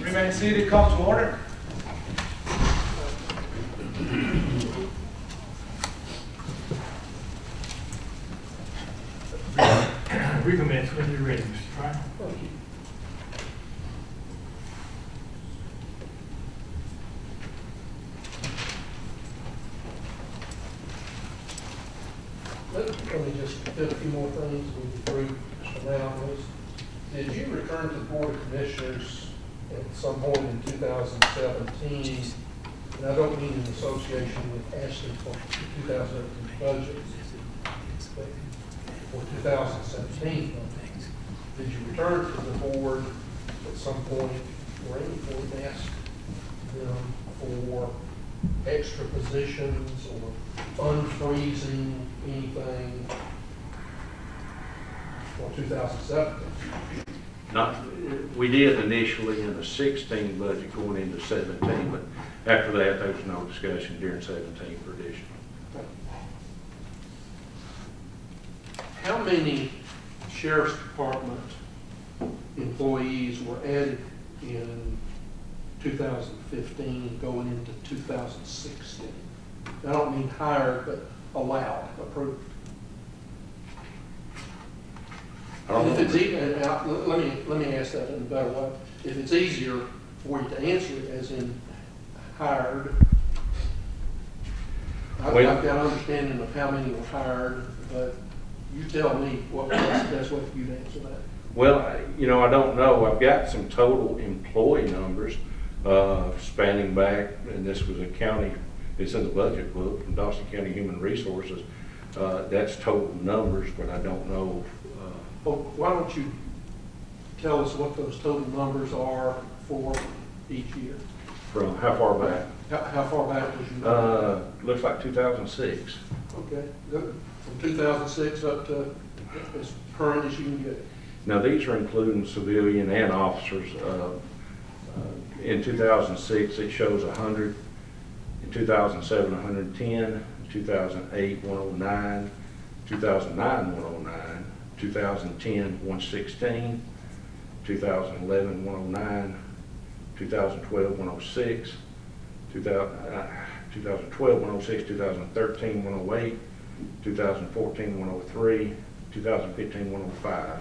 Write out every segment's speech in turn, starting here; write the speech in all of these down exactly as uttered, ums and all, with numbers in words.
Remain seated, come to order. Recommence when you're ready, Mister Fry. Let me just do a few more things with the group announcements. Did you return to the Board of Commissioners at some point in two thousand seventeen? And I don't mean in association with Ashley for the two thousand eighteen budget, but for two thousand seventeen. Did you return to the board at some point or any point and ask them for extra positions or unfreezing anything for two thousand seventeen? Not, we did initially in the sixteen budget going into seventeen, but after that there was no discussion during seventeen for addition. How many Sheriff's Department employees were added in two thousand fifteen going into two thousand sixteen? I don't mean hired, but allowed, approved. And if it's e and I, let me let me ask that in a better way. If it's easier for you to answer it as in hired, I've, I've got an understanding of how many were hired, but you tell me what was the best way for you to answer that. Well, you know, I don't know. I've got some total employee numbers uh, spanning back, and this was a county, it's in the budget book, from Dawson County Human Resources. Uh, that's total numbers, but I don't know. Uh, well, why don't you tell us what those total numbers are for each year? From how far back? How, how far back was you? Uh, looks like two thousand six. Okay, good. From two thousand six up to as current as you can get. Now these are including civilian and officers. Uh, uh, in two thousand six it shows one hundred, in two thousand seven one hundred ten, in two thousand eight one hundred nine, two thousand nine one hundred nine, two thousand ten one hundred sixteen, two thousand eleven one hundred nine, two thousand twelve one hundred six, two thousand, uh, twenty twelve one hundred six, two thousand thirteen one hundred eight, two thousand fourteen one hundred three, two thousand fifteen one hundred five.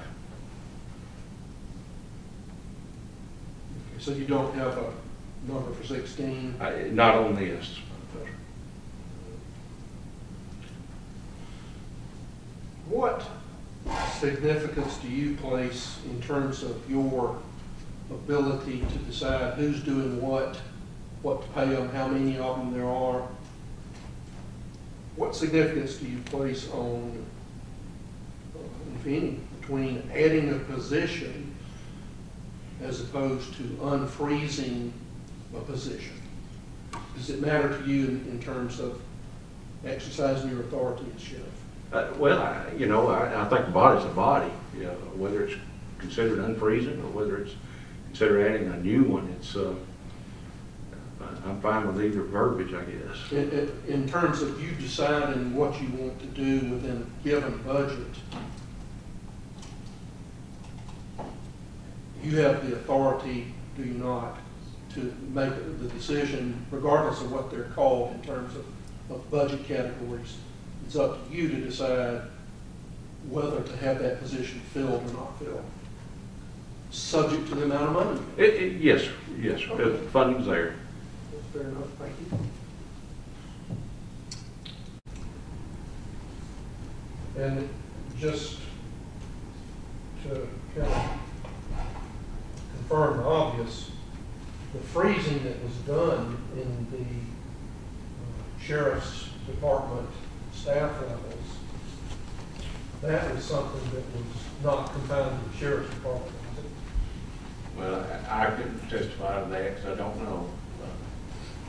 So you don't have a number for sixteen? I, not on this. What significance do you place in terms of your ability to decide who's doing what, what to pay them, how many of them there are? What significance do you place on, if any, between adding a position as opposed to unfreezing a position? Does it matter to you in, in terms of exercising your authority as sheriff? Uh, well, I, you know, I, I think a body's a body. You know, whether it's considered unfreezing or whether it's considered adding a new one, it's. Uh, I'm fine with either verbiage, I guess. It, it, in terms of you deciding what you want to do within a given budget, you have the authority, do you not, to make the decision, regardless of what they're called in terms of, of budget categories. It's up to you to decide whether to have that position filled or not filled, subject to the amount of money. It, it, yes, yes, okay. The funding's there. Fair enough, thank you. And just to kind of confirm the obvious, the freezing that was done in the uh, Sheriff's Department staff levels, that was something that was not confined to the Sheriff's Department. Well, I, I couldn't testify to that because I don't know.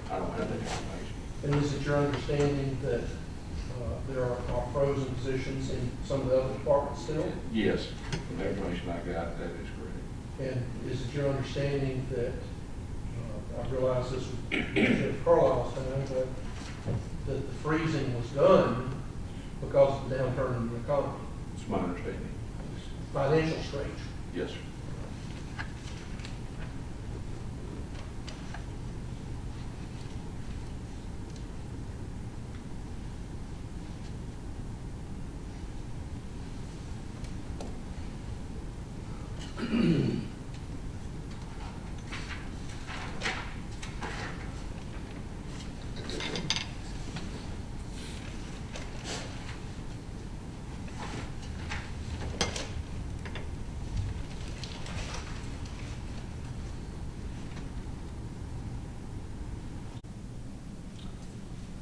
I don't have that information. And is it your understanding that uh, there are, are frozen positions in some of the other departments still? Yes, from the information I got, that is correct. And is it your understanding that, uh, I realize this was Sheriff Carlisle's time, but that the freezing was done because of the downturn in the economy? It's my understanding. Financial strain. Yes, sir.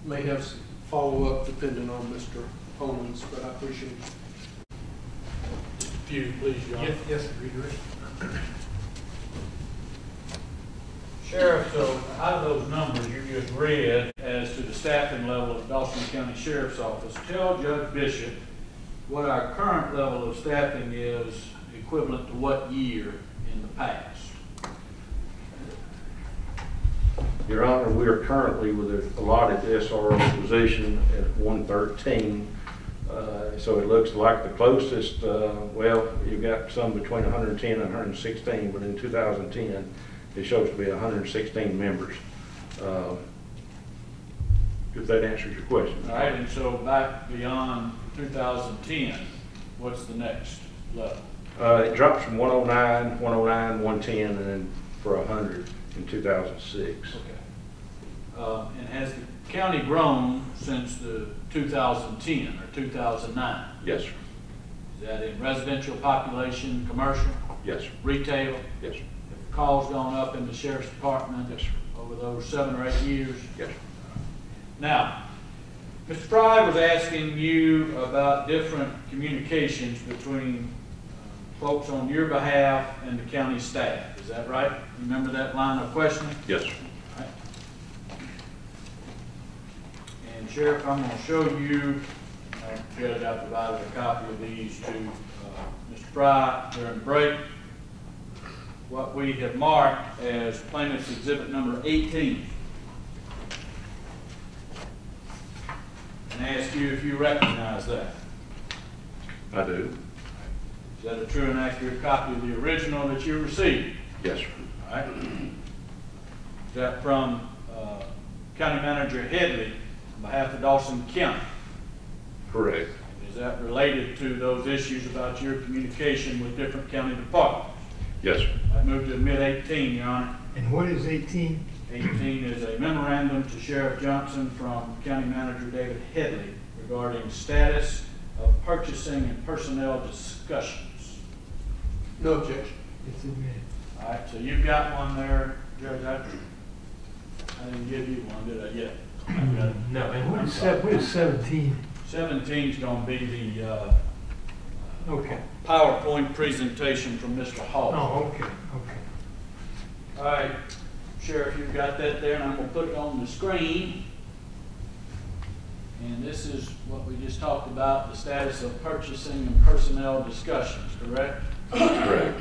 may have some follow-up depending on Mister Holman's, but I appreciate it. Pugh, please, John. Yes, yes, sir. Sheriff, so out of those numbers you just read as to the staffing level of Dawson County Sheriff's Office, tell Judge Bishop what our current level of staffing is equivalent to what year in the past. Your Honor, we are currently with the allotted S R O position at one thirteen. Uh, so it looks like the closest, uh, well, you've got some between one hundred ten and one hundred sixteen, but in two thousand ten, it shows to be one hundred sixteen members. Uh, if that answers your question. All right, and so back beyond two thousand ten, what's the next level? Uh, it drops from one oh nine, one ten, and then for one hundred in two thousand six. Okay. Uh, and has the county grown since the two thousand ten or two thousand nine? Yes, sir. Is that in residential population, commercial? Yes, sir. Retail? Yes, sir. Have the calls gone up in the sheriff's department? Yes, sir. Over those seven or eight years? Yes, sir. Now, Mister Fry was asking you about different communications between folks on your behalf and the county staff. Is that right? Remember that line of questioning? Yes, sir. Right. And Sheriff, I'm going to show you, uh, Judge, I provided a copy of these to uh, Mister Fry during the break, what we have marked as plaintiff's exhibit number eighteen. And ask you if you recognize that. I do. Is that a true and accurate copy of the original that you received? Yes, sir. All right. Is that from uh, County Manager Headley on behalf of Dawson County? Correct. And is that related to those issues about your communication with different county departments? Yes, sir. I moved to admit eighteen, Your Honor. And what is eighteen? eighteen is a memorandum to Sheriff Johnson from County Manager David Headley regarding status of purchasing and personnel discussions. No objection. It's admitted. All right, so you've got one there, Judge. I, I didn't give you one, did I? Yet. Yeah. No. And what is, se what is seventeen? seventeen is going to be the uh, okay PowerPoint presentation from Mister Hall. Oh, okay, okay. All right, Sheriff, you've got that there, and I'm going to put it on the screen. And this is what we just talked about: the status of purchasing and personnel discussions. Correct. Correct.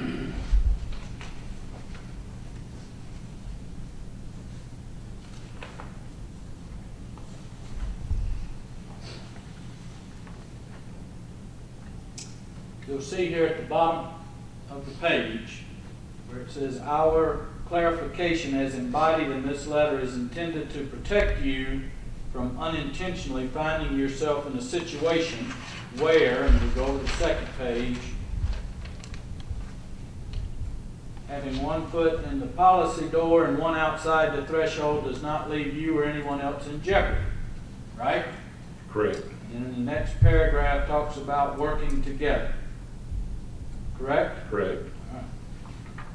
You'll see here at the bottom of the page where it says our clarification as embodied in this letter is intended to protect you from unintentionally finding yourself in a situation where, and we go to the second page, having one foot in the policy door and one outside the threshold does not leave you or anyone else in jeopardy, right? Correct. And then the next paragraph talks about working together, correct? Correct. All right.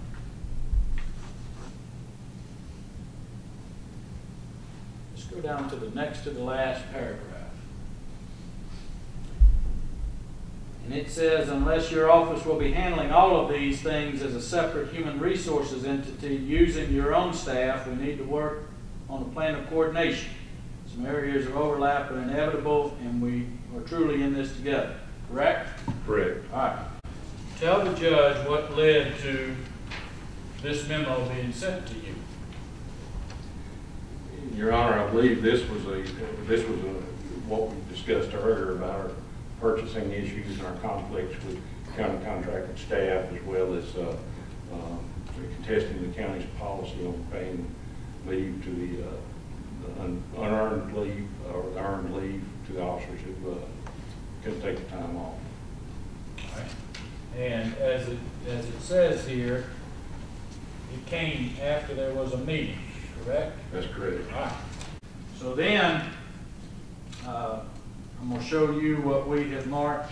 Let's go down to the next to the last paragraph. And it says, unless your office will be handling all of these things as a separate human resources entity using your own staff, we need to work on a plan of coordination. Some areas of overlap are inevitable, and we are truly in this together. Correct? Correct. All right. Tell the judge what led to this memo being sent to you. Your Honor, I believe this was a this was a, what we discussed earlier about our purchasing issues and our conflicts with county contracted staff, as well as uh, uh, contesting the county's policy on paying leave to the, uh, the un unearned leave or earned leave to the officers who uh, couldn't take the time off. All right. And as it as it says here, it came after there was a meeting, correct? That's correct. All right. So then. Uh, I'm going to show you what we have marked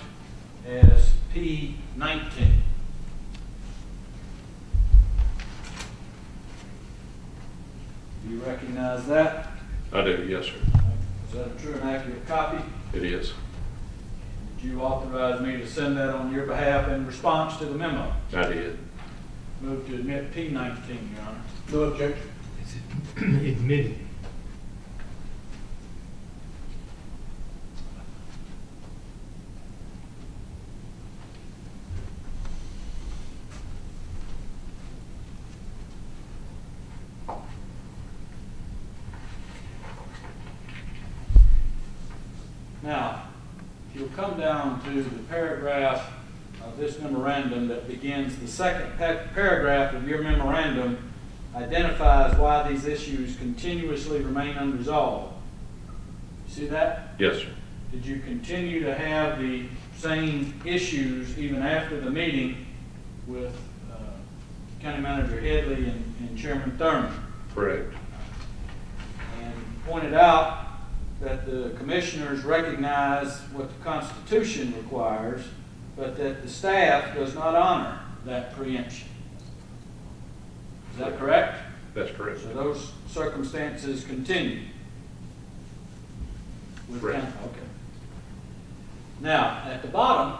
as P nineteen. Do you recognize that? I do, yes, sir. Is that a true and accurate copy? It is. Did you authorize me to send that on your behalf in response to the memo? I did. Move to admit P nineteen, Your Honor. No objection. It's admitted. Now, if you'll come down to the paragraph of this memorandum that begins, the second paragraph of your memorandum identifies why these issues continuously remain unresolved. You see that? Yes, sir. Did you continue to have the same issues even after the meeting with uh, County Manager Headley and, and Chairman Thurmond? Correct. And pointed out that the commissioners recognize what the Constitution requires, but that the staff does not honor that preemption. Is that correct? That's correct. So those circumstances continue? Correct. Okay. Now, at the bottom,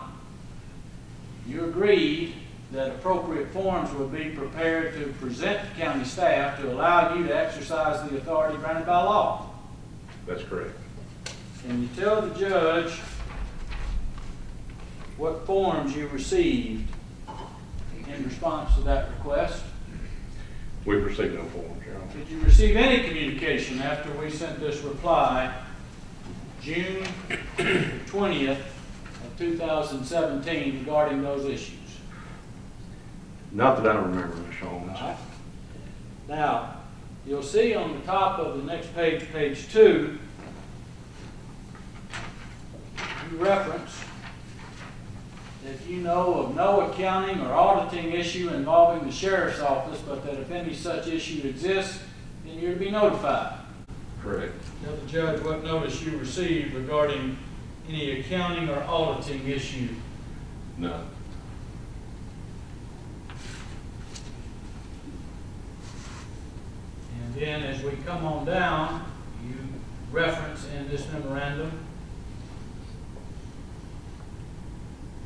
you agreed that appropriate forms would be prepared to present to county staff to allow you to exercise the authority granted by law. That's correct. And you tell the judge what forms you received in response to that request? We've received no forms, Your Honor. Did you receive any communication after we sent this reply June twentieth of two thousand seventeen regarding those issues? Not that I remember, Miz Holmes. Right. Now, you'll see on the top of the next page, page two, you reference that you know of no accounting or auditing issue involving the sheriff's office, but that if any such issue exists, then you're to be notified. Correct. Tell the judge what notice you received regarding any accounting or auditing issue. None. Then as we come on down, you reference in this memorandum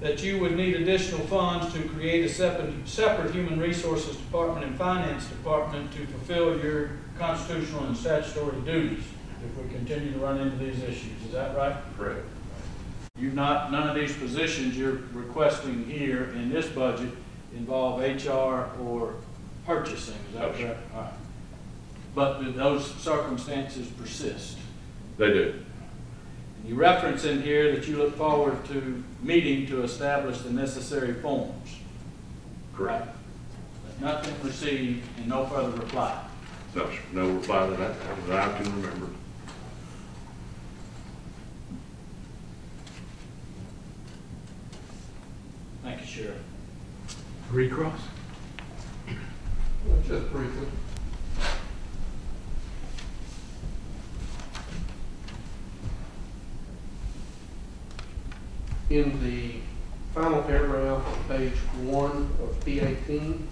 that you would need additional funds to create a separate, separate human resources department and finance department to fulfill your constitutional and statutory duties if we continue to run into these issues. Is that right? Correct. You've not, none of these positions you're requesting here in this budget involve H R or purchasing. Is that correct? All right. But do those circumstances persist? They do. And you reference in here that you look forward to meeting to establish the necessary forms. Correct. Right. But nothing received and no further reply. No, sir. No reply that I, that I can remember. Thank you, Sheriff. Recross? Just briefly. In the final paragraph on page one of P eighteen.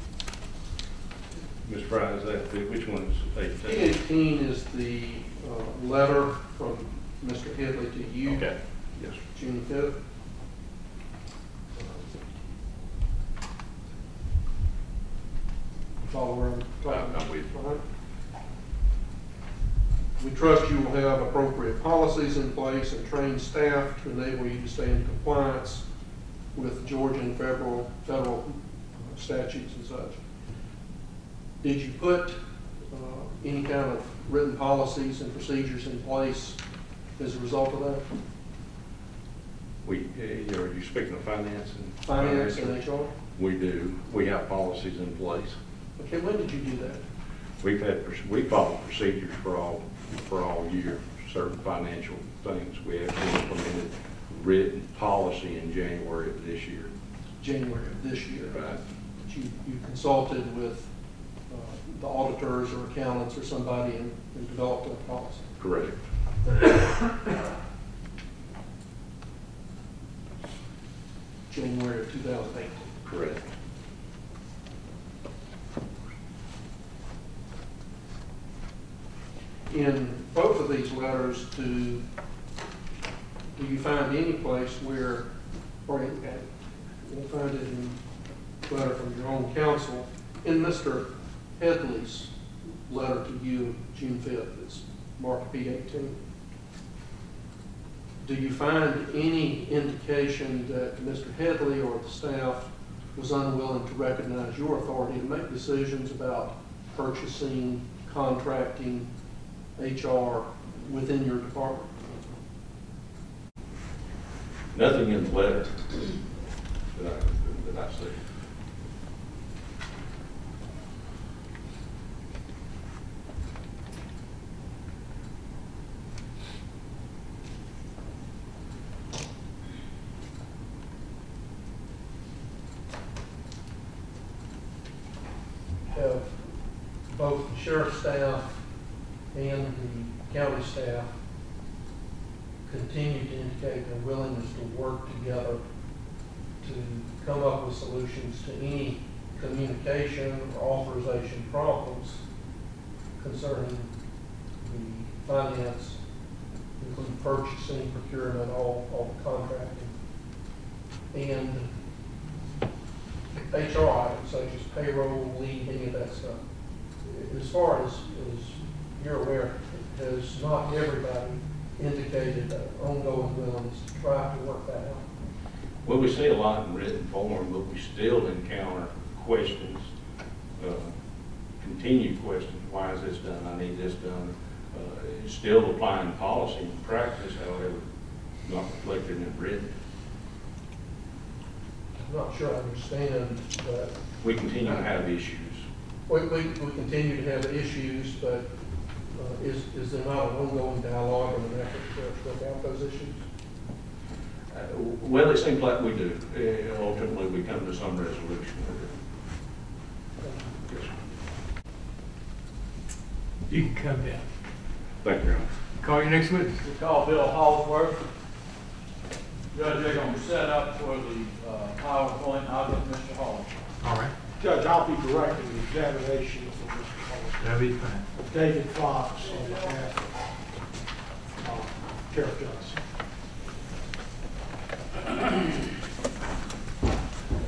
Miz Fry, is that the, which one is P eighteen? P eighteen is the uh, letter from Mister Headley to you. Okay. Yes. June fifth. Uh, follow where I'm talking about. Right. We trust you will have appropriate policies in place and trained staff to enable you to stay in compliance with Georgia and federal, federal statutes and such. Did you put uh, any kind of written policies and procedures in place as a result of that? We, uh, are you speaking of finance and finance, finance and H R? We do. We have policies in place. Okay, when did you do that? We've had, we follow procedures for all for all year, certain financial things. We actually implemented written policy in January of this year. January of this year. Right. But you, you consulted with uh, the auditors or accountants or somebody and, and developed a policy. Correct. January of two thousand eight. Correct. in both of these letters, do, do you find any place where, or you'll find it in a letter from your own counsel, in Mister Headley's letter to you, June fifth, it's marked P eighteen. Do you find any indication that Mister Headley or the staff was unwilling to recognize your authority to make decisions about purchasing, contracting, H R within your department? Nothing in the letter that I, that I see. Have both the sheriff's staff and the county staff continue to indicate their willingness to work together to come up with solutions to any communication or authorization problems concerning the finance, including purchasing, procurement, all, all the contracting, and H R items such as payroll, leave, any of that stuff. As far as, as you're aware, has not everybody indicated an ongoing willingness to try to work that out? Well, we see a lot in written form, but we still encounter questions, uh, continued questions. Why is this done? I need this done. Uh, still applying policy and practice, however, not reflected in written. I'm not sure I understand, but we continue to have issues. We, we, we continue to have issues, but uh, is, is there not an ongoing dialogue or an effort to work out those issues? Uh, well, it seems like we do. Uh, ultimately, we come to some resolution. Yes, you can come down. Thank you, Your Honor. Call your next witness. We call Bill Hallsworth. Judge, they're going to set up for the uh, PowerPoint. I'll get Mister Hall. All right. Judge, I'll be directing the examination for Mister Hall. That'll be fine. With David Fox on behalf of Sheriff Johnson.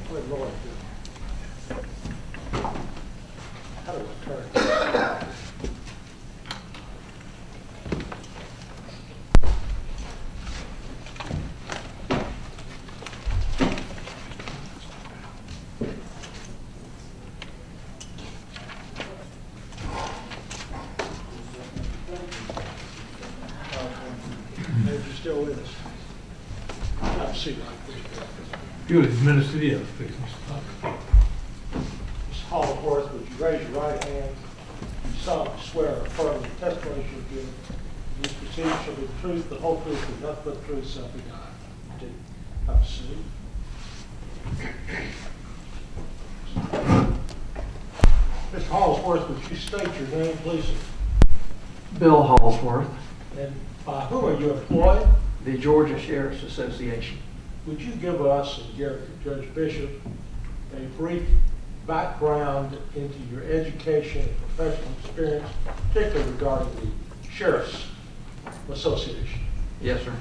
Good Lord. How do I turn? You would administer the oath, please, Mister Pugh. Mister Hallsworth, would you raise your right hand? You solemnly swear or affirm the testimony you have given. These proceedings shall be the truth, the whole truth, and nothing but the truth, so help you God. Have a seat. Mister Hallsworth, would you state your name, please? Bill Hallsworth. And by whom are you employed? The Georgia Sheriffs' Association. Would you give us, and Gary, Judge Bishop, a brief background into your education and professional experience, particularly regarding the Sheriff's Association? Yes, sir.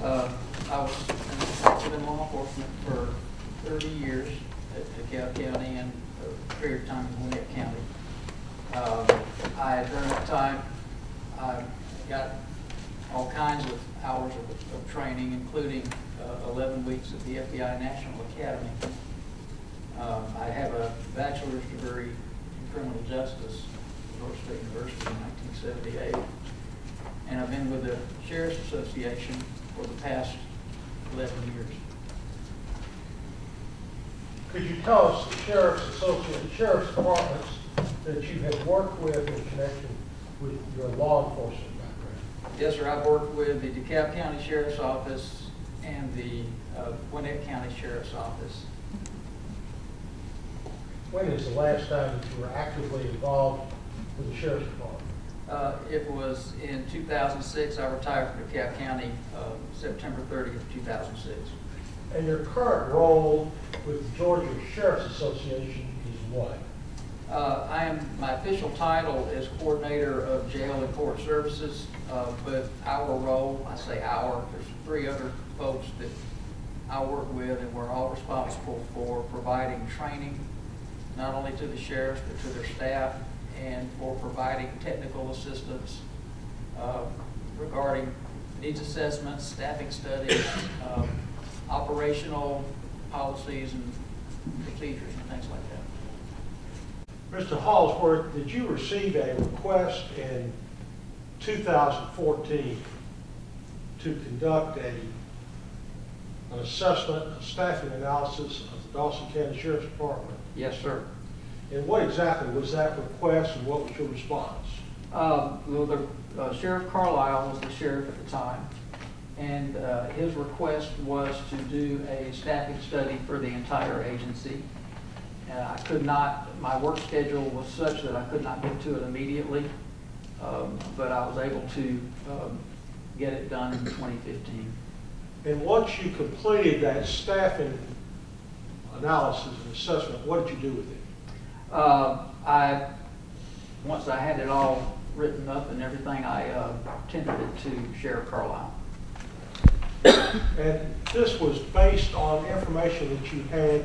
Uh, I was involved in law enforcement for thirty years at DeKalb County and a period of time in Gwinnett County. Uh, I, during that time, I got all kinds of hours of, of training, including Uh, eleven weeks at the F B I National Academy. Um, I have a bachelor's degree in criminal justice at North State University in nineteen seventy-eight. And I've been with the Sheriff's Association for the past eleven years. Could you tell us the Sheriff's Association, Sheriff's Departments that you have worked with in connection with your law enforcement background? Yes, sir. I've worked with the DeKalb County Sheriff's Office and the uh, Gwinnett County Sheriff's Office. When is the last time that you were actively involved with the Sheriff's Department? Uh, it was in two thousand six. I retired from DeKalb County uh, September thirtieth, two thousand six. And your current role with the Georgia Sheriff's Association is what? Uh, I am, my official title is Coordinator of Jail and Court Services, uh, but our role, I say our, there's three other folks that I work with, and we're all responsible for providing training, not only to the sheriffs, but to their staff, and for providing technical assistance uh, regarding needs assessments, staffing studies, um, operational policies and procedures and things like that. Mister Hallsworth, did you receive a request in two thousand fourteen to conduct a, an assessment, a staffing analysis of the Dawson County Sheriff's Department? Yes, sir. And what exactly was that request and what was your response? Um, well, the, uh, Sheriff Carlisle was the sheriff at the time, and uh, his request was to do a staffing study for the entire agency. And I could not, my work schedule was such that I could not get to it immediately, um, but I was able to um, get it done in twenty fifteen. And once you completed that staffing analysis and assessment, what did you do with it? Uh, I, once I had it all written up and everything, I uh, tendered it to Sheriff Carlisle. And this was based on information that you had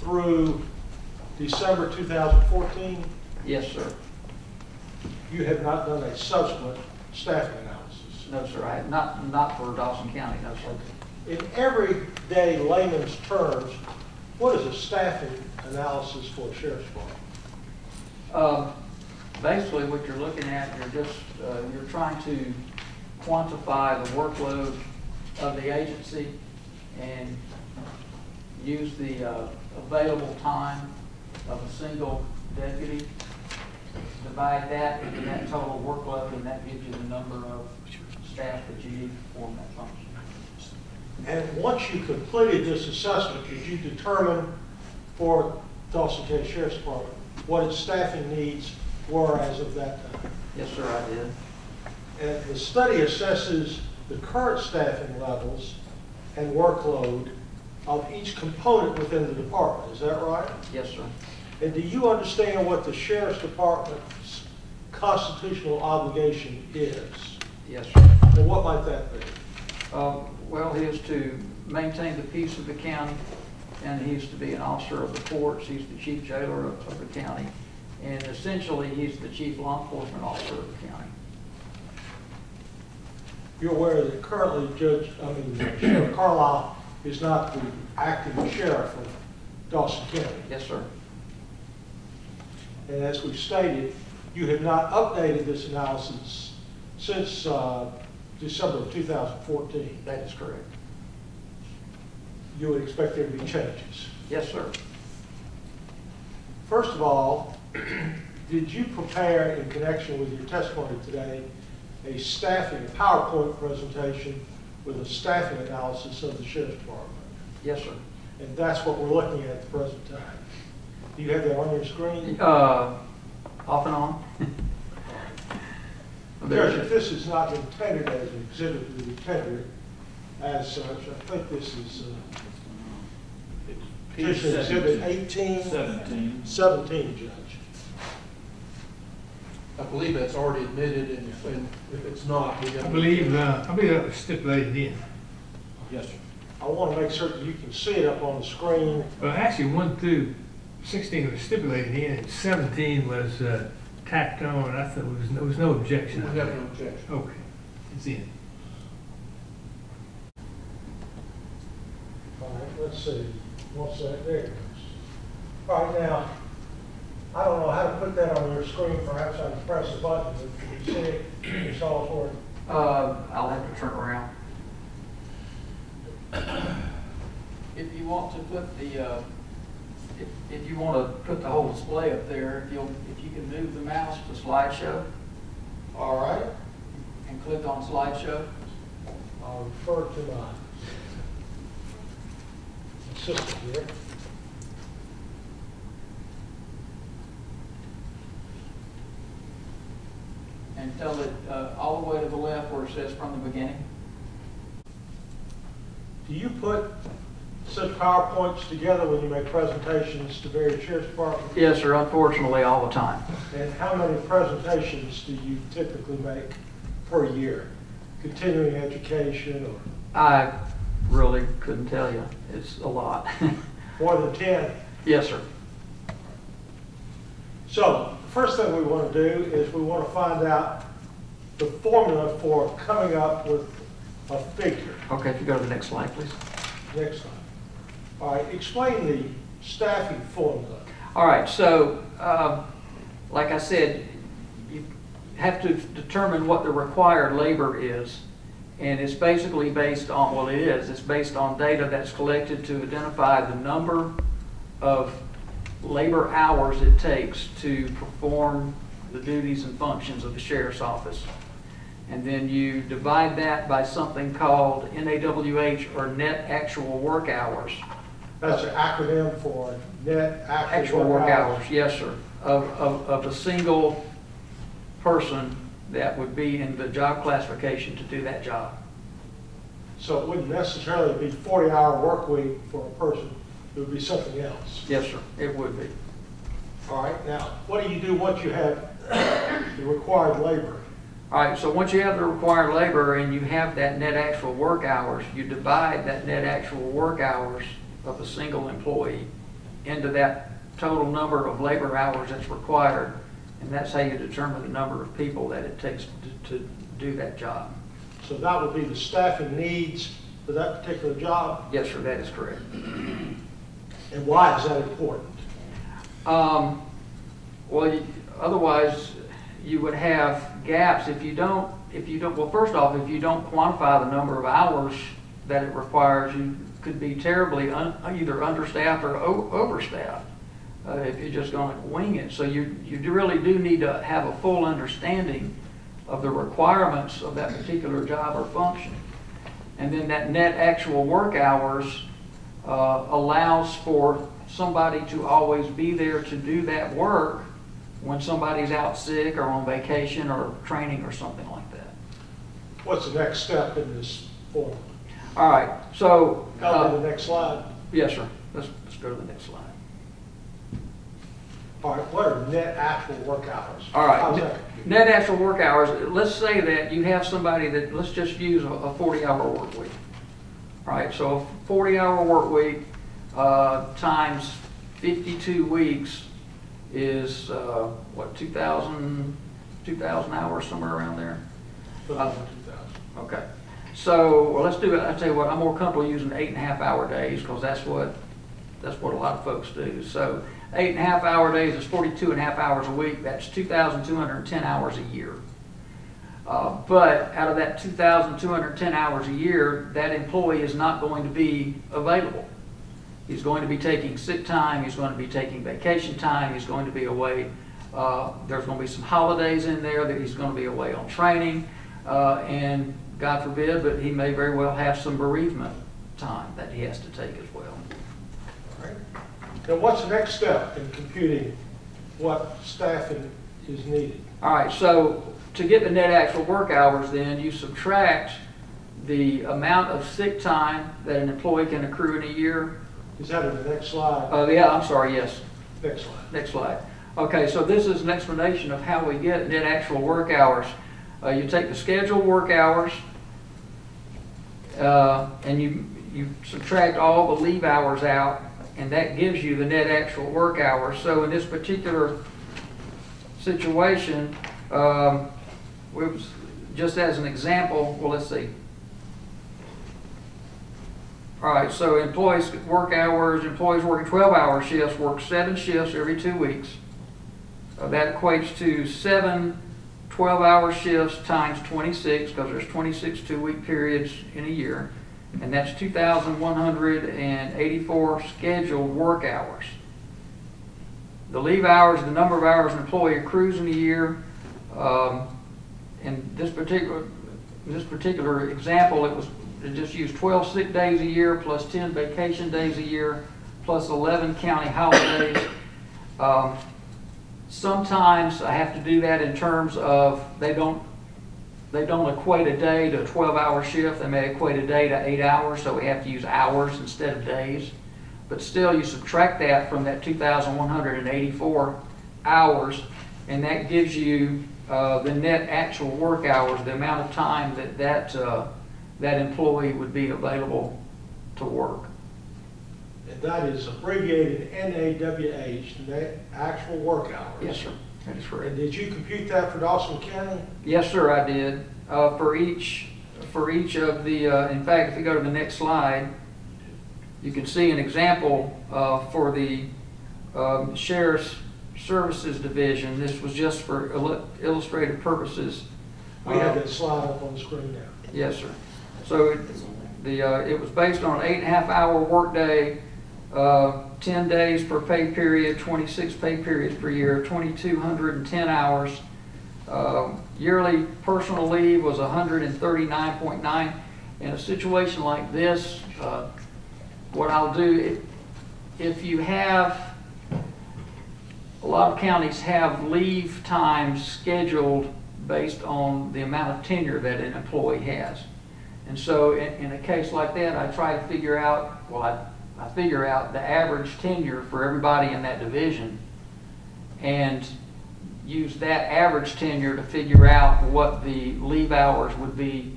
through December two thousand fourteen? Yes, sir. You have not done a subsequent staffing analysis? No, sir. I have not, not for Dawson County, no, sir. In everyday layman's terms, what is a staffing analysis for a sheriff's department? Uh, basically, what you're looking at, you're just uh, you're trying to quantify the workload of the agency and use the uh, available time of a single deputy, divide that into that total workload, and that gives you the number of staff that you need to perform that function. And once you completed this assessment, did you determine for Dawson County Sheriff's Department what its staffing needs were as of that time? Yes, sir, I did. And the study assesses the current staffing levels and workload of each component within the department. Is that right? Yes, sir. And do you understand what the Sheriff's Department's constitutional obligation is? Yes, sir. And what might that be? Uh, well, he is to maintain the peace of the county, and he used to be an officer of the courts. He's the chief jailer of, of the county, and essentially he's the chief law enforcement officer of the county. You're aware that currently Judge, I mean, Sheriff Carlisle is not the acting sheriff of Dawson County. Yes, sir. And as we've stated, you have not updated this analysis since uh, December of two thousand fourteen. That is correct. You would expect there to be changes? Yes, sir. First of all, did you prepare in connection with your testimony today a staffing PowerPoint presentation with a staffing analysis of the Sheriff's Department? Yes, sir. And that's what we're looking at at the present time. Do you have that on your screen? Uh, off and on. Judge, if this is not intended as an exhibit to the tender, as such, I think this is uh, petition exhibit eighteen seventeen, Judge. I believe that's already admitted, and if, and if it's not, we I believe uh, I believe that was stipulated in. Yes, sir. I want to make certain you can see it up on the screen. Well, actually, one through sixteen was stipulated in, and seventeen was uh, tacked on. I thought there was, there was no objection. We have no objection. Okay, it's in. Let's see, what's that? There it goes. All right, now, I don't know how to put that on your screen. Perhaps I can press the button, but you see it, it's all for it. Uh, I'll have to turn around. If you want to put the, uh, if, if you want to put the whole display up there, if you'll, if you can move the mouse to slideshow. All right. And click on slideshow. I'll refer to my system here. And tell it uh, all the way to the left where it says from the beginning. Do you put set PowerPoints together when you make presentations to various sheriff's departments? Yes, sir, unfortunately, all the time. And how many presentations do you typically make per year? Continuing education or? I really couldn't tell you. It's a lot. More than ten? Yes, sir. So, the first thing we want to do is we want to find out the formula for coming up with a figure. Okay, if you go to the next slide, please. Next slide. All right, explain the staffing formula. All right, so uh, like I said, you have to determine what the required labor is, and it's basically based on, well it is, it's based on data that's collected to identify the number of labor hours it takes to perform the duties and functions of the sheriff's office. And then you divide that by something called N A W H, or net actual work hours. That's an acronym for net actual, actual work, work hours. hours. Yes, sir. Of, of, of a single person that would be in the job classification to do that job. So it wouldn't necessarily be forty hour work week for a person. It would be something else. Yes, sir. It would be. All right. Now, what do you do once you have the required labor? All right, so once you have the required labor and you have that net actual work hours, you divide that net actual work hours of a single employee into that total number of labor hours that's required, and that's how you determine the number of people that it takes to, to do that job. So that would be the staffing needs for that particular job? Yes, sir, that is correct. And why is that important? Um, well, you, otherwise, you would have gaps if you don't, if you don't, well first off, if you don't quantify the number of hours that it requires, you could be terribly un, either understaffed or o overstaffed uh, if you're just going to wing it. So you, you really do need to have a full understanding of the requirements of that particular job or function. And then that net actual work hours uh, allows for somebody to always be there to do that work when somebody's out sick or on vacation or training or something like that. What's the next step in this formula? All right, so... Go uh, to the next slide. Yes, sir. Let's, let's go to the next slide. All right, what are net actual work hours? All right, net, net actual work hours, let's say that you have somebody that, let's just use a forty hour work week. All right, so a forty hour work week uh, times fifty-two weeks is uh, what, two thousand hours, somewhere around there? Uh, okay. So, well, let's do it. I tell you what, I'm more comfortable using eight and a half hour days because that's what that's what a lot of folks do. So, eight and a half hour days is forty-two and a half hours a week. That's two thousand two hundred ten hours a year. Uh, but out of that two thousand two hundred ten hours a year, that employee is not going to be available. He's going to be taking sick time, he's going to be taking vacation time, he's going to be away, uh, there's going to be some holidays in there that he's going to be away on training, uh, and God forbid, but he may very well have some bereavement time that he has to take as well. All right. Now what's the next step in computing what staffing is needed? All right, so to get the net actual work hours then, you subtract the amount of sick time that an employee can accrue in a year. Is that in the next slide? Uh, yeah, I'm sorry, yes. Next slide. Next slide. Okay, so this is an explanation of how we get net actual work hours. Uh, you take the scheduled work hours, uh, and you, you subtract all the leave hours out, and that gives you the net actual work hours. So in this particular situation, um, was, just as an example, well, let's see. All right, so employees work hours, employees working twelve hour shifts, work seven shifts every two weeks. Uh, that equates to seven twelve hour shifts times twenty-six, because there's twenty-six two week periods in a year, and that's two thousand one hundred eighty-four scheduled work hours. The leave hours, the number of hours an employee accrues in a year, um, in this particular, in this particular example, it was to just use twelve sick days a year plus ten vacation days a year plus eleven county holidays. Um, sometimes I have to do that in terms of they don't, they don't equate a day to a twelve hour shift. They may equate a day to eight hours, so we have to use hours instead of days. But still, you subtract that from that two thousand one hundred eighty-four hours, and that gives you uh, the net actual work hours, the amount of time that that, uh, that employee would be available to work. And that is abbreviated N A W H, net actual work hours. Yes, sir. That is correct. And did you compute that for Dawson County? Yes, sir, I did. Uh, for each, for each of the, uh, in fact, if you go to the next slide, you can see an example uh, for the um, Sheriff's Services Division. This was just for il illustrative purposes. We uh, have that slide up on the screen now. Yes, sir. So it, the, uh, it was based on an eight and a half hour workday, uh, ten days per pay period, twenty-six pay periods per year, two thousand two hundred ten hours. Uh, yearly personal leave was one hundred thirty-nine point nine. In a situation like this, uh, what I'll do, if you have, a lot of counties have leave time scheduled based on the amount of tenure that an employee has. And so in, in a case like that, I try to figure out, well, I, I figure out the average tenure for everybody in that division and use that average tenure to figure out what the leave hours would be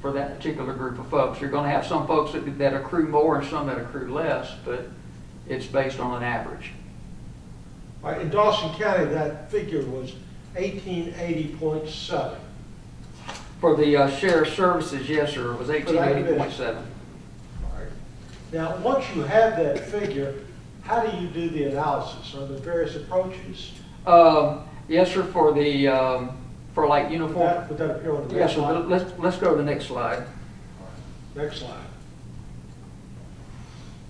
for that particular group of folks. You're going to have some folks that, that accrue more and some that accrue less, but it's based on an average. All right, in Dawson County, that figure was eighteen eighty point seven. For the uh, Sheriff's Services, yes, sir, it was eighteen eighty point seven. Now, once you have that figure, how do you do the analysis? Are there various approaches? Um, yes, sir. For the um, for like uniform. Would that, would that appear on the next yes, slide? Yes, sir. Let's let's go to the next slide. Right. Next slide.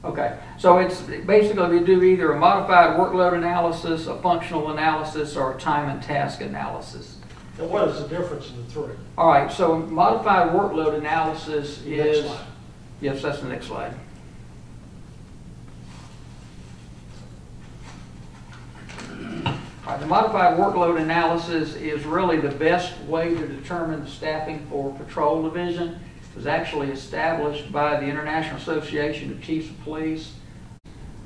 Okay. So it's basically we do either a modified workload analysis, a functional analysis, or a time and task analysis. And what is the difference in the three? All right. So modified workload analysis is. Next slide. Yes, that's the next slide. The modified workload analysis is really the best way to determine the staffing for patrol division. It was actually established by the International Association of Chiefs of Police.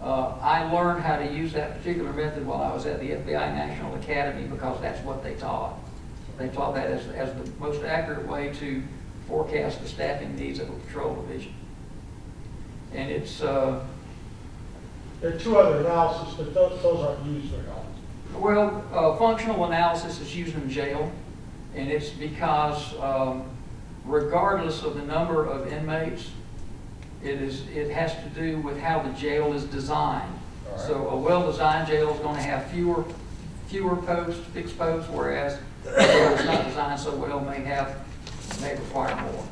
Uh, I learned how to use that particular method while I was at the F B I National Academy because that's what they taught. They taught that as, as the most accurate way to forecast the staffing needs of a patrol division. And it's... Uh, there are two other analyses, but those, those aren't used very often. Well, uh, functional analysis is used in jail, and it's because um, regardless of the number of inmates, it is it has to do with how the jail is designed. All right. So a well-designed jail is going to have fewer fewer posts, fixed posts, whereas a jail that's not designed so well may have may require more.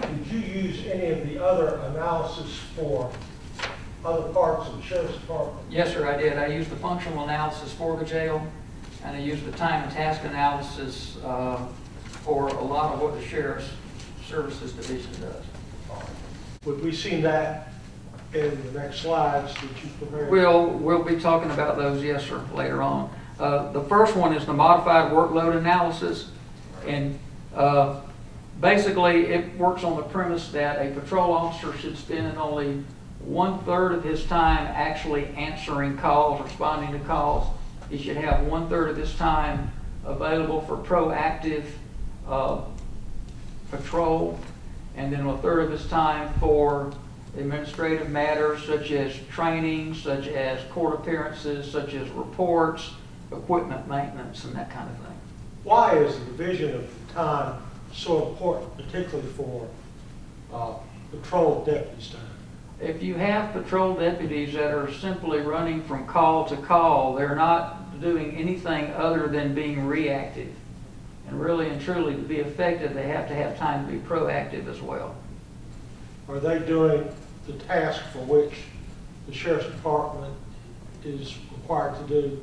Did you use any of the other analysis for other parts of the Sheriff's Department? Yes, sir, I did. I used the functional analysis for the jail, and I used the time and task analysis uh, for a lot of what the Sheriff's Services Division does. Right. Would we see that in the next slides that you prepared? We'll, we'll be talking about those, yes, sir, later on. Uh, the first one is the modified workload analysis, right. and uh, basically it works on the premise that a patrol officer should spend only one third of his time actually answering calls, responding to calls. He should have one third of his time available for proactive uh, patrol, and then a third of his time for administrative matters such as training, such as court appearances, such as reports, equipment maintenance, and that kind of thing. Why is the division of time so important, particularly for uh, patrol deputies' time? If you have patrol deputies that are simply running from call to call, they're not doing anything other than being reactive. And really and truly, to be effective, they have to have time to be proactive as well. Are they doing the task for which the Sheriff's Department is required to do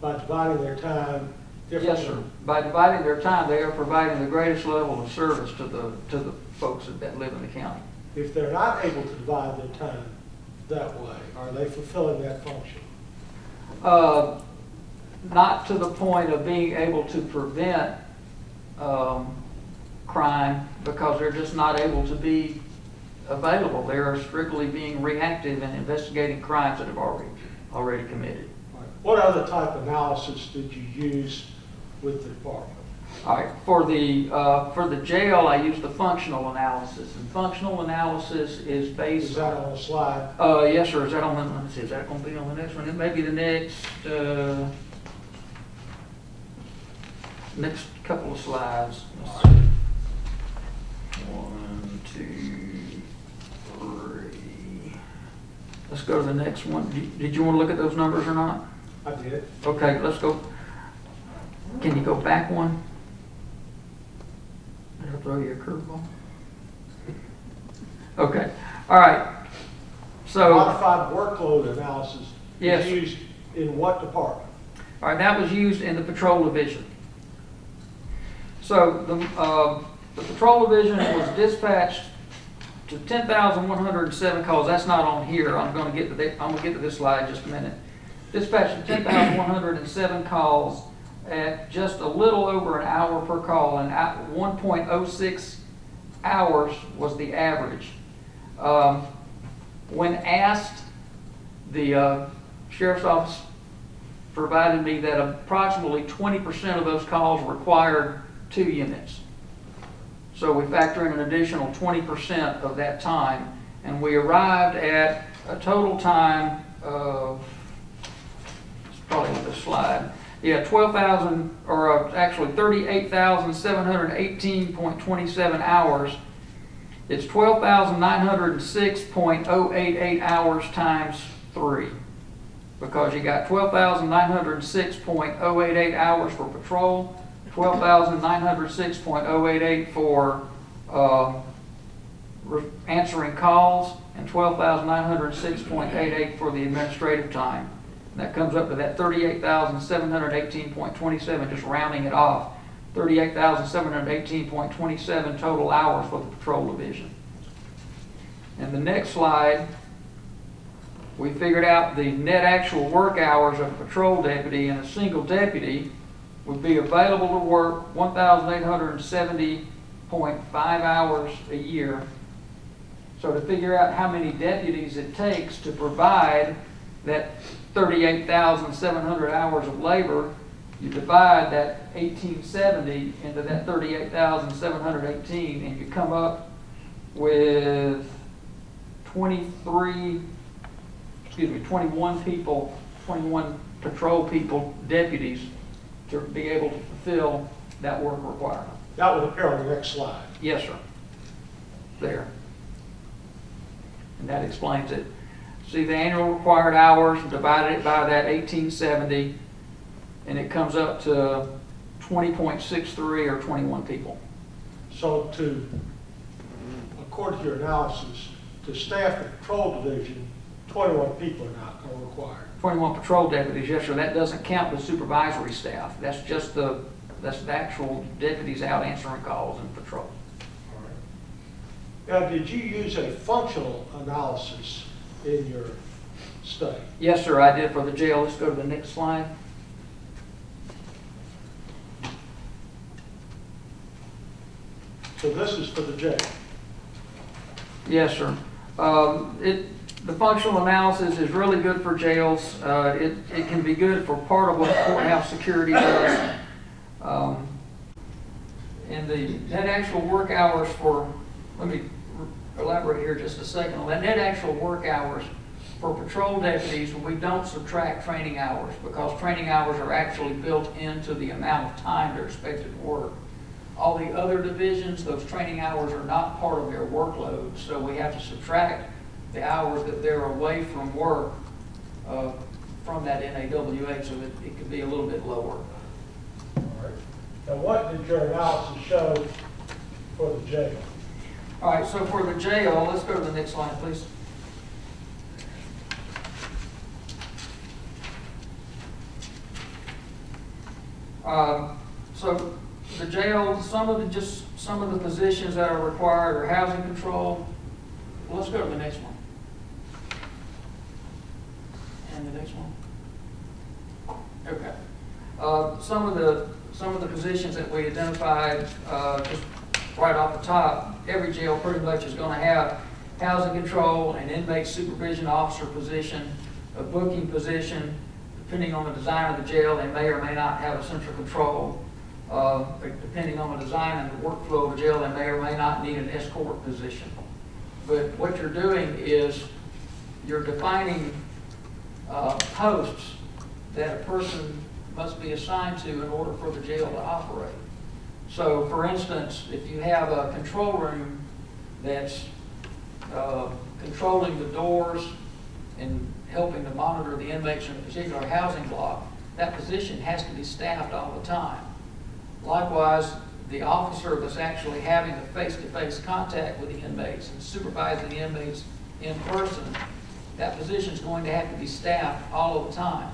by dividing their time differently? Yes, sir. By dividing their time, they are providing the greatest level of service to the, to the folks that live in the county. If they're not able to divide their time that way, are they fulfilling that function? Uh, not to the point of being able to prevent um, crime because they're just not able to be available. They are strictly being reactive and investigating crimes that have already already committed. Right. What other type of analysis did you use with the department? All right. For the uh, for the jail, I used the functional analysis, and functional analysis is based. Is that on the slide? Uh, yes, sir. Is that on? Let me see. Is that going to be on the next one? It may be the next uh, next couple of slides. Let's see. One, two, three. Let's go to the next one. Did, did you want to look at those numbers or not? I did. Okay. Let's go. Can you go back one? I'll throw you a curveball. Okay. All right. So modified workload analysis. Yes. Used in what department? All right. That was used in the patrol division. So the uh, the patrol division was dispatched to ten thousand one hundred seven calls. That's not on here. I'm going to get to the, I'm going to get to this slide in just a minute. Dispatched to ten thousand one hundred seven calls at just a little over an hour per call, and one point oh six hours was the average. Um, when asked, the uh, Sheriff's Office provided me that approximately twenty percent of those calls required two units. So we factor in an additional twenty percent of that time, and we arrived at a total time of, it's probably on this slide, yeah, twelve thousand, or actually thirty-eight thousand seven hundred eighteen point two seven hours. It's twelve thousand nine hundred six point oh eight eight hours times three, because you got twelve thousand nine hundred six point oh eight eight hours for patrol, twelve thousand nine hundred six point oh eight eight for uh, answering calls, and twelve thousand nine hundred six point eight eight for the administrative time. That comes up to that thirty-eight thousand seven hundred eighteen point two seven, just rounding it off. thirty-eight thousand seven hundred eighteen point two seven total hours for the patrol division. And the next slide, we figured out the net actual work hours of a patrol deputy, and a single deputy would be available to work one thousand eight hundred seventy point five hours a year. So to figure out how many deputies it takes to provide that thirty-eight thousand seven hundred hours of labor, you divide that eighteen seventy into that thirty-eight thousand seven hundred eighteen, and you come up with twenty-three, excuse me, twenty-one people, twenty-one patrol people, deputies, to be able to fulfill that work requirement. That will appear on the next slide. Yes, sir. There. And that explains it. See the annual required hours, divided it by that eighteen seventy, and it comes up to twenty point six three or twenty-one people. So to, according to your analysis, to staff the patrol division, twenty-one people are not are required. twenty-one patrol deputies, yes sir. That doesn't count the supervisory staff. That's just the, that's the actual deputies out answering calls and patrol. All right. Now, did you use a functional analysis in your study? Yes, sir, I did for the jail. Let's go to the next slide. So this is for the jail? Yes, sir. Um, it, the functional analysis is really good for jails. Uh, it, it can be good for part of what courthouse security does. Um, and the net actual work hours for, let me elaborate here just a second on that. Net actual work hours for patrol deputies, we don't subtract training hours, because training hours are actually built into the amount of time they're expected to work. All the other divisions, those training hours are not part of their workload, so we have to subtract the hours that they're away from work uh, from that N A W H, so that it could be a little bit lower. All right. Now, what did your analysis show for the jail? All right, so for the jail, let's go to the next slide, please. Uh, so the jail, some of the just some of the positions that are required are housing control. Well, let's go to the next one. And the next one. Okay. Uh, some of the some of the positions that we identified uh, just right off the top, every jail pretty much is going to have housing control, an inmate supervision officer position, a booking position. Depending on the design of the jail, they may or may not have a central control. Uh, depending on the design and the workflow of a jail, they may or may not need an escort position. But what you're doing is you're defining uh, posts that a person must be assigned to in order for the jail to operate. So, for instance, if you have a control room that's uh, controlling the doors and helping to monitor the inmates in a particular housing block, that position has to be staffed all the time. Likewise, the officer that's actually having a face-to-face contact with the inmates and supervising the inmates in person, that position is going to have to be staffed all of the time.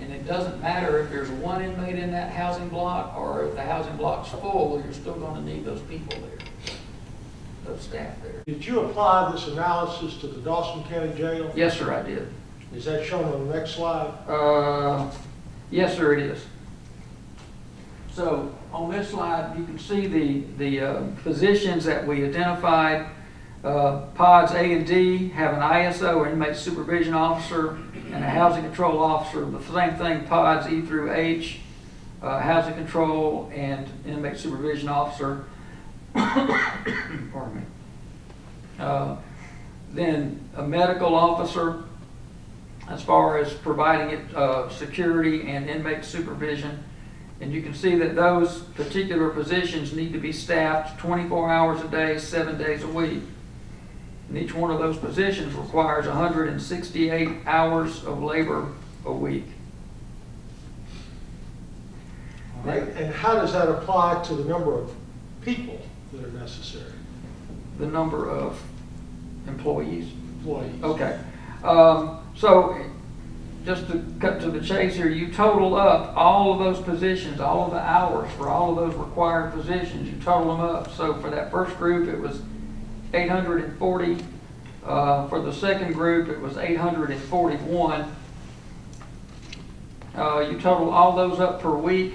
And it doesn't matter if there's one inmate in that housing block or if the housing block's full, you're still going to need those people there, those staff there. Did you apply this analysis to the Dawson County Jail? Yes, sir, I did. Is that shown on the next slide? Uh, yes, sir, it is. So on this slide, you can see the, the uh, positions that we identified. Uh, pods A and D have an I S O, or inmate supervision officer, and a housing control officer. The same thing, pods E through H, uh, housing control and inmate supervision officer. Pardon me. Uh, then a medical officer, as far as providing it uh, security and inmate supervision. And you can see that those particular positions need to be staffed twenty-four hours a day, seven days a week. And each one of those positions requires one hundred sixty-eight hours of labor a week. All right. And how does that apply to the number of people that are necessary? The number of employees. Employees. Okay. Um, so, just to cut to the chase here, you total up all of those positions, all of the hours for all of those required positions, you total them up. So for that first group, it was eight hundred forty. Uh, for the second group, it was eight hundred forty-one. Uh, you total all those up per week,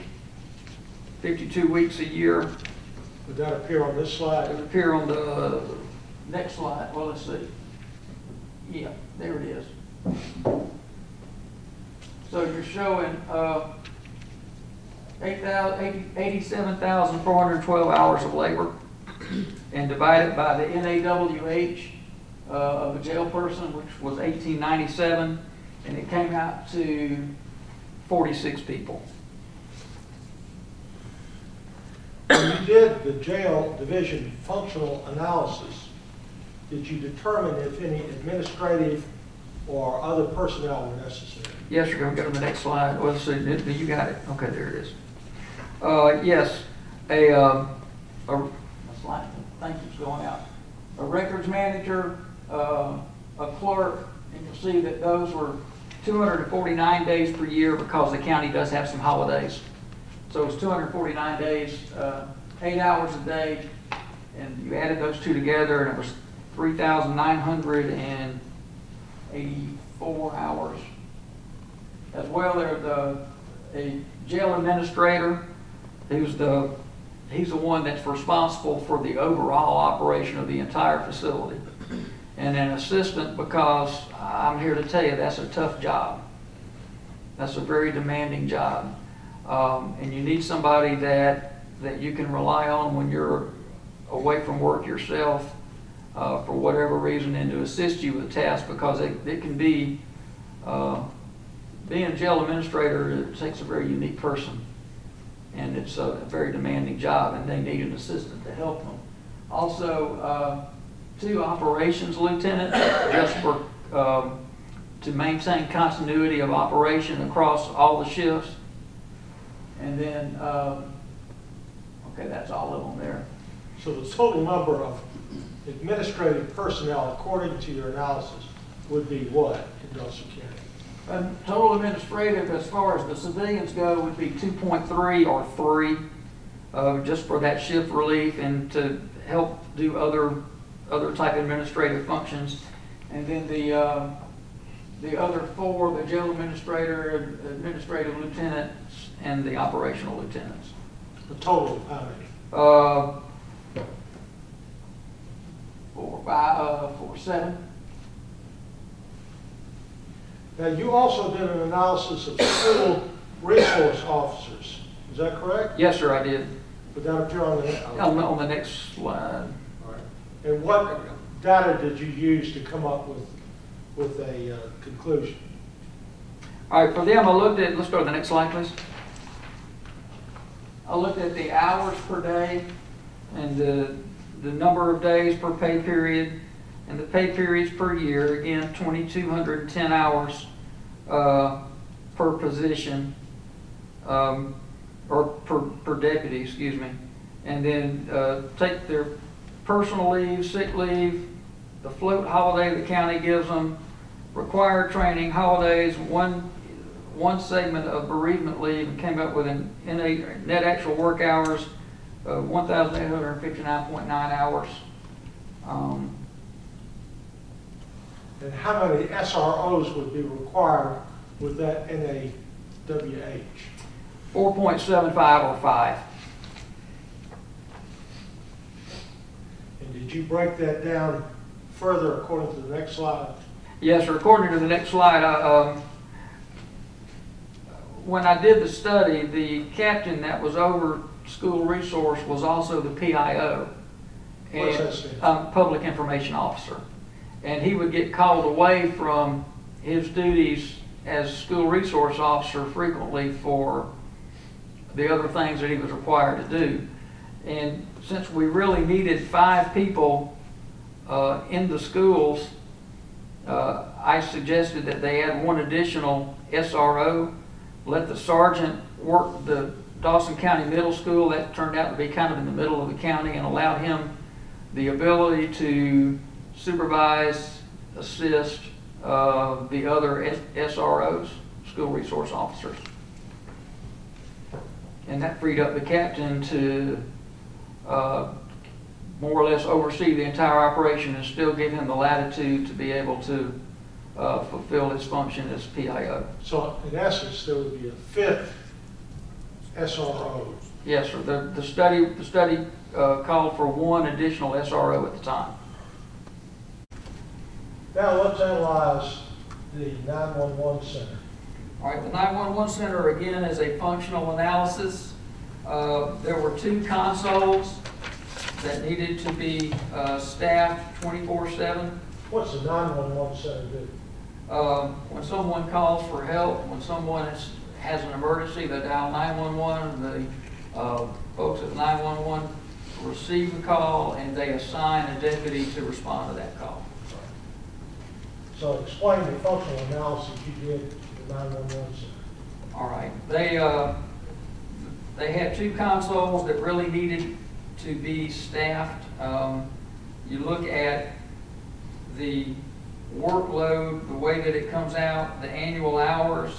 fifty-two weeks a year. Would that appear on this slide? It would appear on the next slide. Well, let's see. Yeah, there it is. So you're showing uh, eighty-seven thousand four hundred twelve hours of labor, and divided by the N A W H uh, of a jail person, which was eighteen ninety-seven, and it came out to forty-six people. When you did the jail division functional analysis, did you determine if any administrative or other personnel were necessary? Yes, sir. Go to the next slide. Well, let's see. You got it. Okay, there it is. Uh, yes, a, um, a my slide. Thank you for going out. A records manager, uh, a clerk, and you'll see that those were two hundred forty-nine days per year because the county does have some holidays. So it's two hundred forty-nine days, uh, eight hours a day, and you added those two together, and it was three thousand nine hundred eighty-four hours. As well, there's the, a jail administrator who's the, he's the one that's responsible for the overall operation of the entire facility. And an assistant, because I'm here to tell you, that's a tough job. That's a very demanding job. Um, and you need somebody that, that you can rely on when you're away from work yourself uh, for whatever reason, and to assist you with tasks, because it, it can be uh, being a jail administrator, it takes a very unique person, and it's a very demanding job, and they need an assistant to help them. Also, uh, two operations lieutenants, just for um, to maintain continuity of operation across all the shifts. And then, um, okay, that's all of them there. So the total number of administrative personnel, according to your analysis, would be what in Dawson County? And total administrative, as far as the civilians go, would be two point three or three, uh, just for that shift relief and to help do other other type administrative functions. And then the uh, the other four, the jail administrator, administrative lieutenants, and the operational lieutenants. The total, how many? Uh, four by uh, four seven. Now you also did an analysis of school resource officers. Is that correct? Yes, sir, I did. Would that appear on the on, on the next slide? All right. And what data did you use to come up with with a uh, conclusion? All right. For them, I looked at. Let's go to the next slide, please. I looked at the hours per day and the, the number of days per pay period and the pay periods per year. Again, twenty-two ten hours uh, per position, um, or per, per deputy, excuse me. And then uh, take their personal leave, sick leave, the float holiday the county gives them, required training, holidays, one one segment of bereavement leave, and came up with an N A, net actual work hours of one thousand eight hundred fifty-nine point nine hours. Um, and how many S R Os would be required with that N A W H? four point seven five or five. And did you break that down further according to the next slide? Yes, sir. According to the next slide, I, um, when I did the study, the captain that was over school resource was also the P I O, and, um, public information officer, and he would get called away from his duties as school resource officer frequently for the other things that he was required to do. And since we really needed five people uh, in the schools, uh, I suggested that they add one additional S R O. Let the sergeant work the Dawson County Middle School. That turned out to be kind of in the middle of the county, and allowed him the ability to supervise, assist uh, the other S R Os, school resource officers. And that freed up the captain to uh, more or less oversee the entire operation and still give him the latitude to be able to Uh, fulfill its function as P I O. So in essence, there would be a fifth S R O. Yes, sir. The, the study, the study uh, called for one additional S R O at the time. Now let's analyze the nine one one Center. All right, the nine one one Center again is a functional analysis. Uh, there were two consoles that needed to be uh, staffed twenty-four seven. What's the nine one one Center do? Um, when someone calls for help, when someone is, has an emergency, they dial nine one one, the uh, folks at nine one one receive a call, and they assign a deputy to respond to that call. So explain the functional analysis you did to the nine one one Center. All right. They, uh, they had two consoles that really needed to be staffed. Um, you look at the workload, the way that it comes out, the annual hours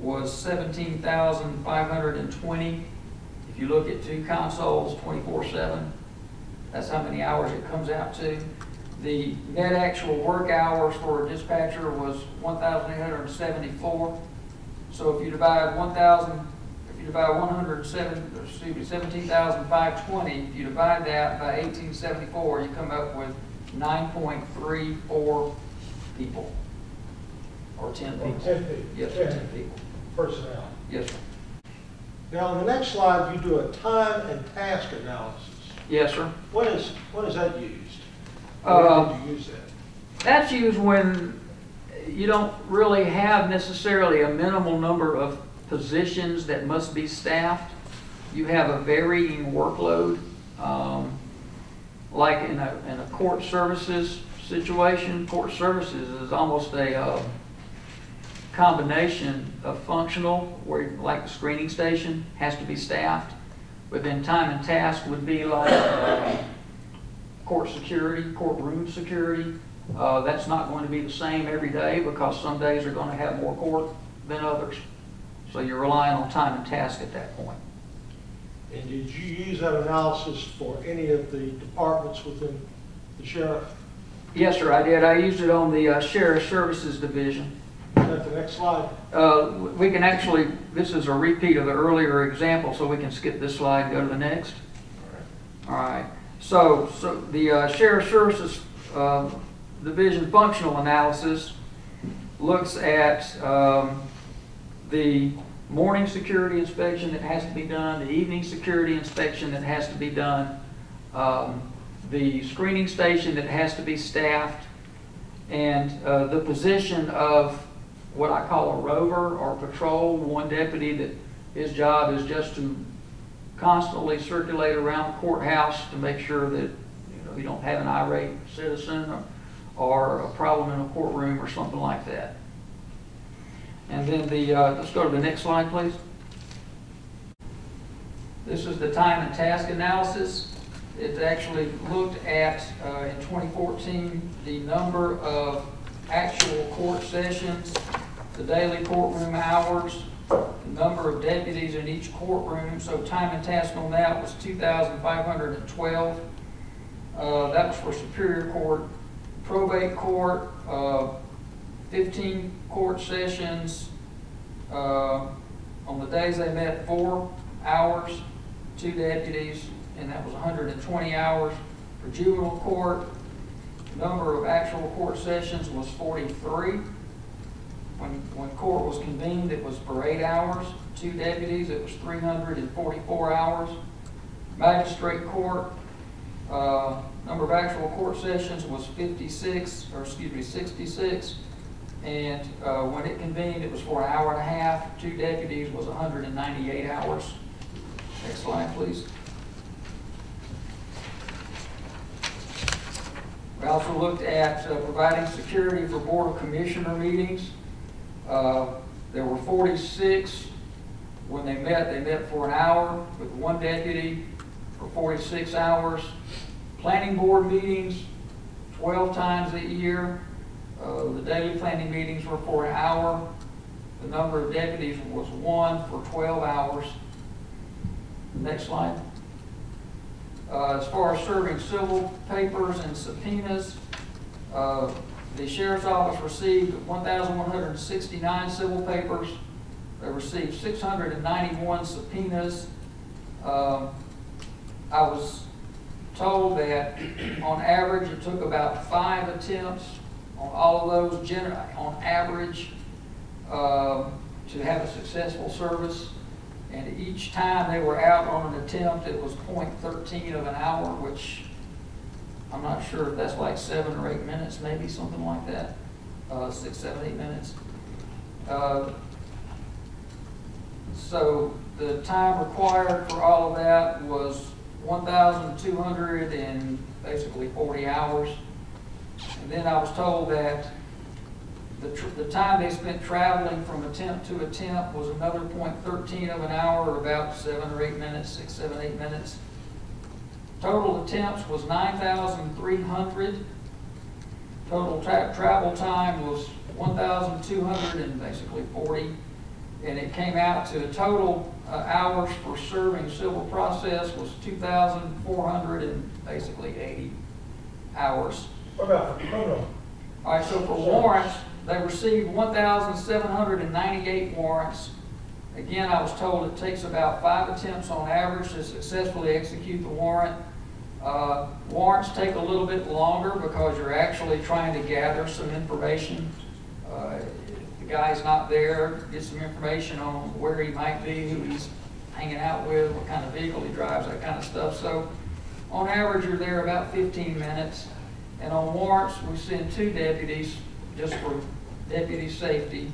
was seventeen thousand five hundred twenty. If you look at two consoles, twenty-four seven, that's how many hours it comes out to. The net actual work hours for a dispatcher was one thousand eight hundred seventy-four. So if you divide one thousand, if you divide one hundred seven, excuse me, seventeen thousand five hundred twenty, if you divide that by eighteen seventy-four, you come up with nine point three four people, or ten people. ten people. Yes, ten, ten people. Personnel. Yes, sir. Now, on the next slide, you do a time and task analysis. Yes, sir. What is what is that used? Uh, Where did you use that? That's used when you don't really have necessarily a minimal number of positions that must be staffed. You have a varying workload. Um, Like in a, in a court services situation, court services is almost a uh, combination of functional, where like the screening station has to be staffed, but then time and task would be like uh, court security, courtroom security. Uh, that's not going to be the same every day, because some days are going to have more court than others. So you're relying on time and task at that point. And did you use that analysis for any of the departments within the sheriff? Yes, sir, I did. I used it on the uh, Sheriff Services Division. Now, to the next slide. Uh, we can actually, this is a repeat of the earlier example, so we can skip this slide and go to the next. All right. All right. So, so the uh, Sheriff's Services uh, Division functional analysis looks at um, the morning security inspection that has to be done, the evening security inspection that has to be done, um, the screening station that has to be staffed, and uh, the position of what I call a rover or patrol, one deputy that his job is just to constantly circulate around the courthouse to make sure that, you know, you don't have an irate citizen or, or a problem in a courtroom or something like that. And then the, uh, let's go to the next slide, please. This is the time and task analysis. It actually looked at, uh, in twenty fourteen, the number of actual court sessions, the daily courtroom hours, the number of deputies in each courtroom. So time and task on that was two thousand five hundred twelve. Uh, that was for Superior Court, Probate Court, uh, fifteen court sessions. Uh, on the days they met, four hours, two deputies, and that was one hundred twenty hours. For juvenile court, the number of actual court sessions was forty-three. When, when court was convened, it was for eight hours, two deputies, it was three hundred forty-four hours. Magistrate court, uh, number of actual court sessions was fifty-six, or excuse me, sixty-six. And uh, when it convened, it was for an hour and a half. Two deputies was one hundred ninety-eight hours. Next slide, please. We also looked at uh, providing security for Board of Commissioner meetings. Uh, there were forty-six. When they met, they met for an hour with one deputy for forty-six hours. Planning board meetings, twelve times a year. Uh, the daily planning meetings were for an hour. The number of deputies was one for twelve hours. Next slide. Uh, as far as serving civil papers and subpoenas, uh, the Sheriff's Office received one thousand one hundred sixty-nine civil papers. They received six hundred ninety-one subpoenas. Uh, I was told that on average it took about five attempts on all of those, on average, uh, to have a successful service. And each time they were out on an attempt, it was point one three of an hour, which I'm not sure if that's like seven or eight minutes, maybe something like that, uh, six, seven, eight minutes. Uh, so the time required for all of that was one thousand two hundred and basically forty hours. And then I was told that the, tr the time they spent traveling from attempt to attempt was another point one three of an hour, or about seven or eight minutes, six, seven, eight minutes. Total attempts was nine thousand three hundred. Total tra travel time was one thousand two hundred and basically forty. And it came out to a total uh, hours for serving civil process was two thousand four hundred and basically eighty hours. What about for criminal? All right, so for warrants, they received one thousand seven hundred ninety-eight warrants. Again, I was told it takes about five attempts on average to successfully execute the warrant. Uh, warrants take a little bit longer because you're actually trying to gather some information. Uh, if the guy's not there, get some information on where he might be, who he's hanging out with, what kind of vehicle he drives, that kind of stuff. So on average, you're there about fifteen minutes. And on warrants, we send two deputies just for deputy safety.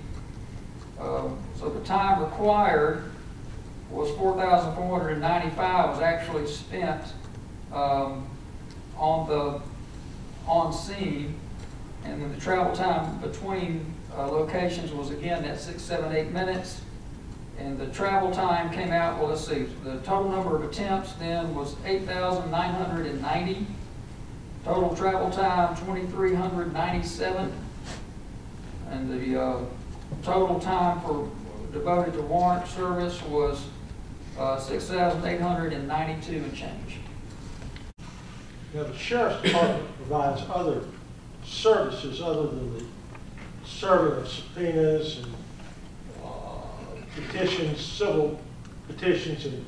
Um, so the time required was four thousand four hundred ninety-five was actually spent um, on the on scene, and then the travel time between uh, locations was again that six, seven, eight minutes. And the travel time came out. Well, let's see. The total number of attempts then was eight thousand nine hundred ninety. Total travel time two thousand three hundred ninety-seven, and the uh, total time for devoted to warrant service was uh, six thousand eight hundred ninety-two and change. Now the Sheriff's Department provides other services other than the serving of subpoenas and uh, petitions, civil petitions, and,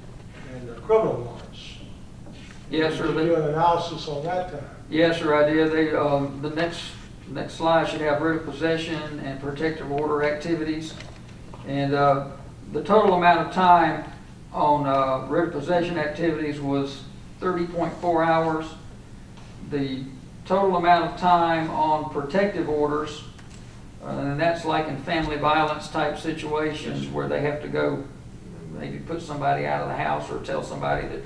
and uh, criminal warrants. Yes, sir. Did you do an analysis on that time? Yes, sir, I did. They, um, the next next slide should have writ of possession and protective order activities, and uh, the total amount of time on uh, writ of possession activities was thirty point four hours. The total amount of time on protective orders, uh, and that's like in family violence type situations where they have to go, maybe put somebody out of the house or tell somebody that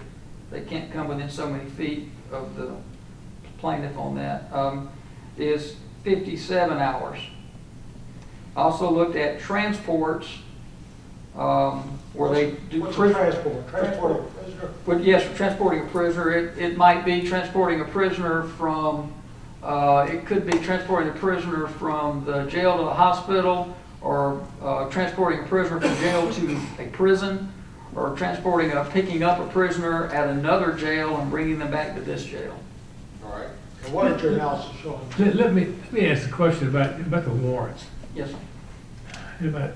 they can't come within so many feet of the plaintiff on that, um, is fifty-seven hours. Also looked at transports, um, where what's, they do what's a transport? Transporting a prisoner? But yes, transporting a prisoner. It, it might be transporting a prisoner from, uh, it could be transporting a prisoner from the jail to the hospital, or uh, transporting a prisoner from jail to a prison, or transporting, a, picking up a prisoner at another jail and bringing them back to this jail. All right. And what did your analysis show? Let, let me let me ask a question about about the warrants. Yes, sir. About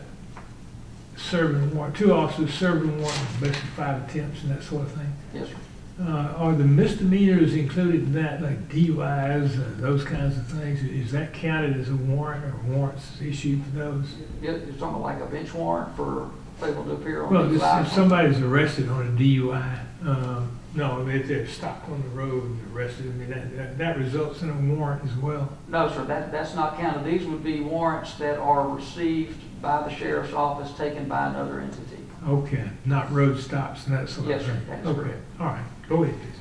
serving warrant, two officers serving warrant, basically five attempts and that sort of thing. Yes, sir. Uh, are the misdemeanors included in that, like D U Is and those kinds of things? Is that counted as a warrant, or warrants issued for those? Yeah, it's almost like a bench warrant for people to appear on. Well, this, if somebody's arrested on a D U I, um, no, if they're stopped on the road and arrested, I mean, that, that, that results in a warrant as well. No, sir, that, that's not counted. These would be warrants that are received by the sheriff's office, taken by another entity. Okay, not road stops and that sort yes, of thing. Yes, okay, correct. All right. Go ahead, please.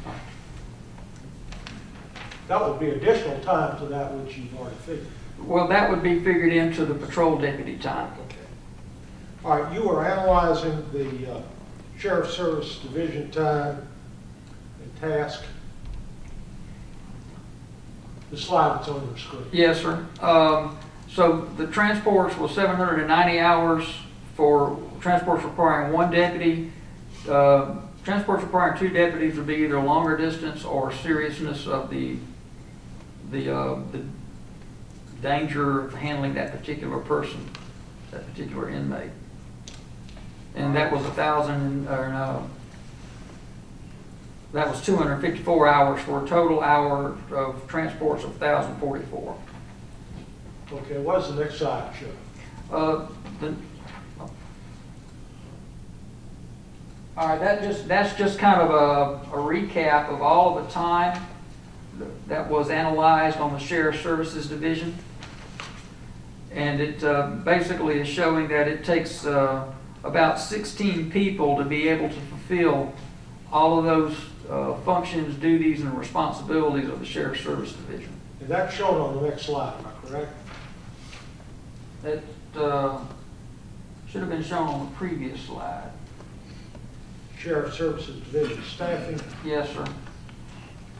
That would be additional time to that which you've already figured. Well, that would be figured into the patrol deputy time. Okay. All right, you were analyzing the uh, Sheriff's Service Division time and task. The slide that's on your screen. Yes, sir. Um, so the transports was seven hundred ninety hours for transports requiring one deputy. Uh, Transports requiring two deputies would be either longer distance or seriousness of the the, uh, the danger of handling that particular person, that particular inmate. And that was a thousand, or no, that was two hundred fifty-four hours for a total hour of transports of one thousand forty-four. Okay, what is the next slide, Sheriff? Uh, the, All right, that just, that's just kind of a, a recap of all of the time that was analyzed on the Sheriff's Services Division. And it uh, basically is showing that it takes uh, about sixteen people to be able to fulfill all of those uh, functions, duties, and responsibilities of the Sheriff's Service Division. And that's shown on the next slide, am I correct? That uh, should have been shown on the previous slide. Sheriff Services Division staffing. Yes, sir.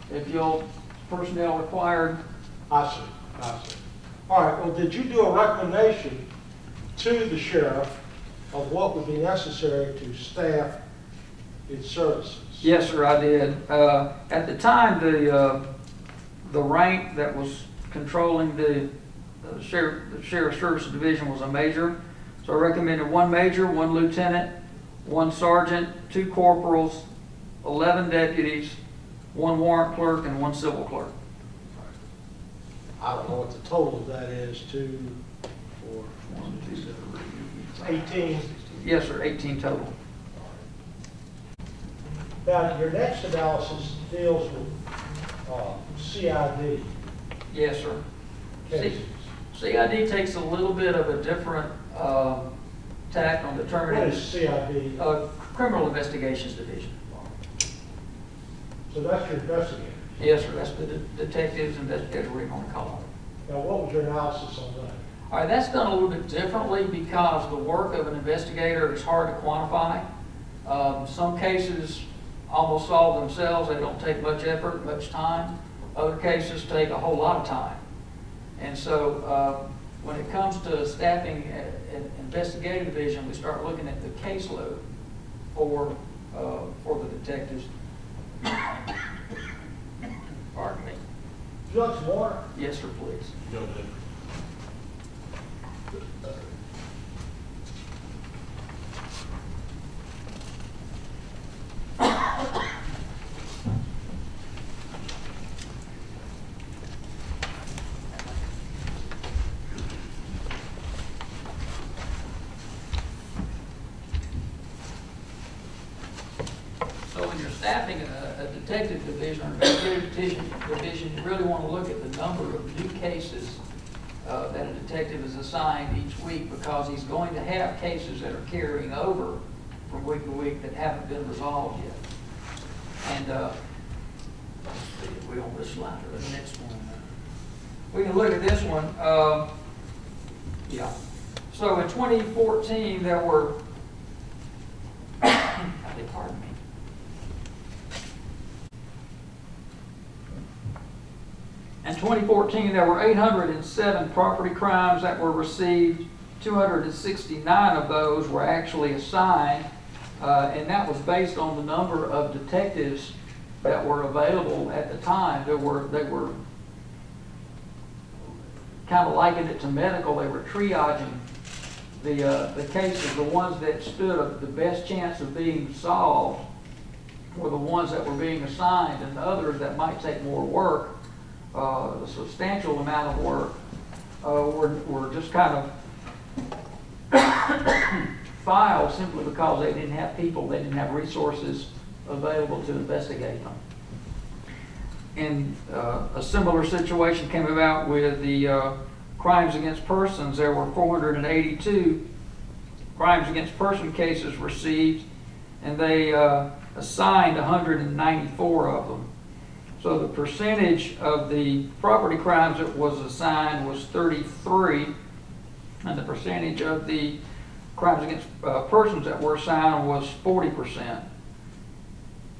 If you'll, personnel required. I see, I see. All right, well, did you do a recommendation to the sheriff of what would be necessary to staff its services? Yes, sir, I did. Uh, at the time, the uh, the rank that was controlling the, the, sheriff, the Sheriff Services Division was a major. So I recommended one major, one lieutenant, one sergeant, two corporals, eleven deputies, one warrant clerk, and one civil clerk. I don't know what the total of that is, two, four, one, two, seven, eighteen. Yes, sir, eighteen total. Now, your next analysis deals with uh, C I D. Yes, sir. C CID takes a little bit of a different uh, tact on determining. What is C I D? Uh, Criminal Investigations Division. So that's your investigator? Yes, sir. That's the de detectives, investigators, whatever you want to call them. Now, what was your analysis on that? All right, that's done a little bit differently because the work of an investigator is hard to quantify. Um, some cases almost solve themselves. They don't take much effort, much time. Other cases take a whole lot of time. And so uh, when it comes to staffing an investigative division, we start looking at the caseload for uh, for the detectives. Pardon me. Judge Warner. Yes, sir, please. No, you're staffing a, a detective division or investigative division, you really want to look at the number of new cases uh, that a detective is assigned each week, because he's going to have cases that are carrying over from week to week that haven't been resolved yet. And uh, let's see if we on this slide or the next one. We can look at this one. Uh, yeah. So in twenty fourteen, there were, pardon me. In twenty fourteen, there were eight hundred seven property crimes that were received. two hundred sixty-nine of those were actually assigned, uh, and that was based on the number of detectives that were available at the time. There were, they were kind of likened it to medical. They were triaging the, uh, the cases. The ones that stood of the best chance of being solved were the ones that were being assigned, and the others that might take more work, uh, a substantial amount of work, uh, were, were just kind of filed simply because they didn't have people, they didn't have resources available to investigate them. And uh, a similar situation came about with the uh, crimes against persons. There were four hundred eighty-two crimes against person cases received, and they uh, assigned one hundred ninety-four of them. So the percentage of the property crimes that was assigned was thirty-three, and the percentage of the crimes against uh, persons that were assigned was forty percent.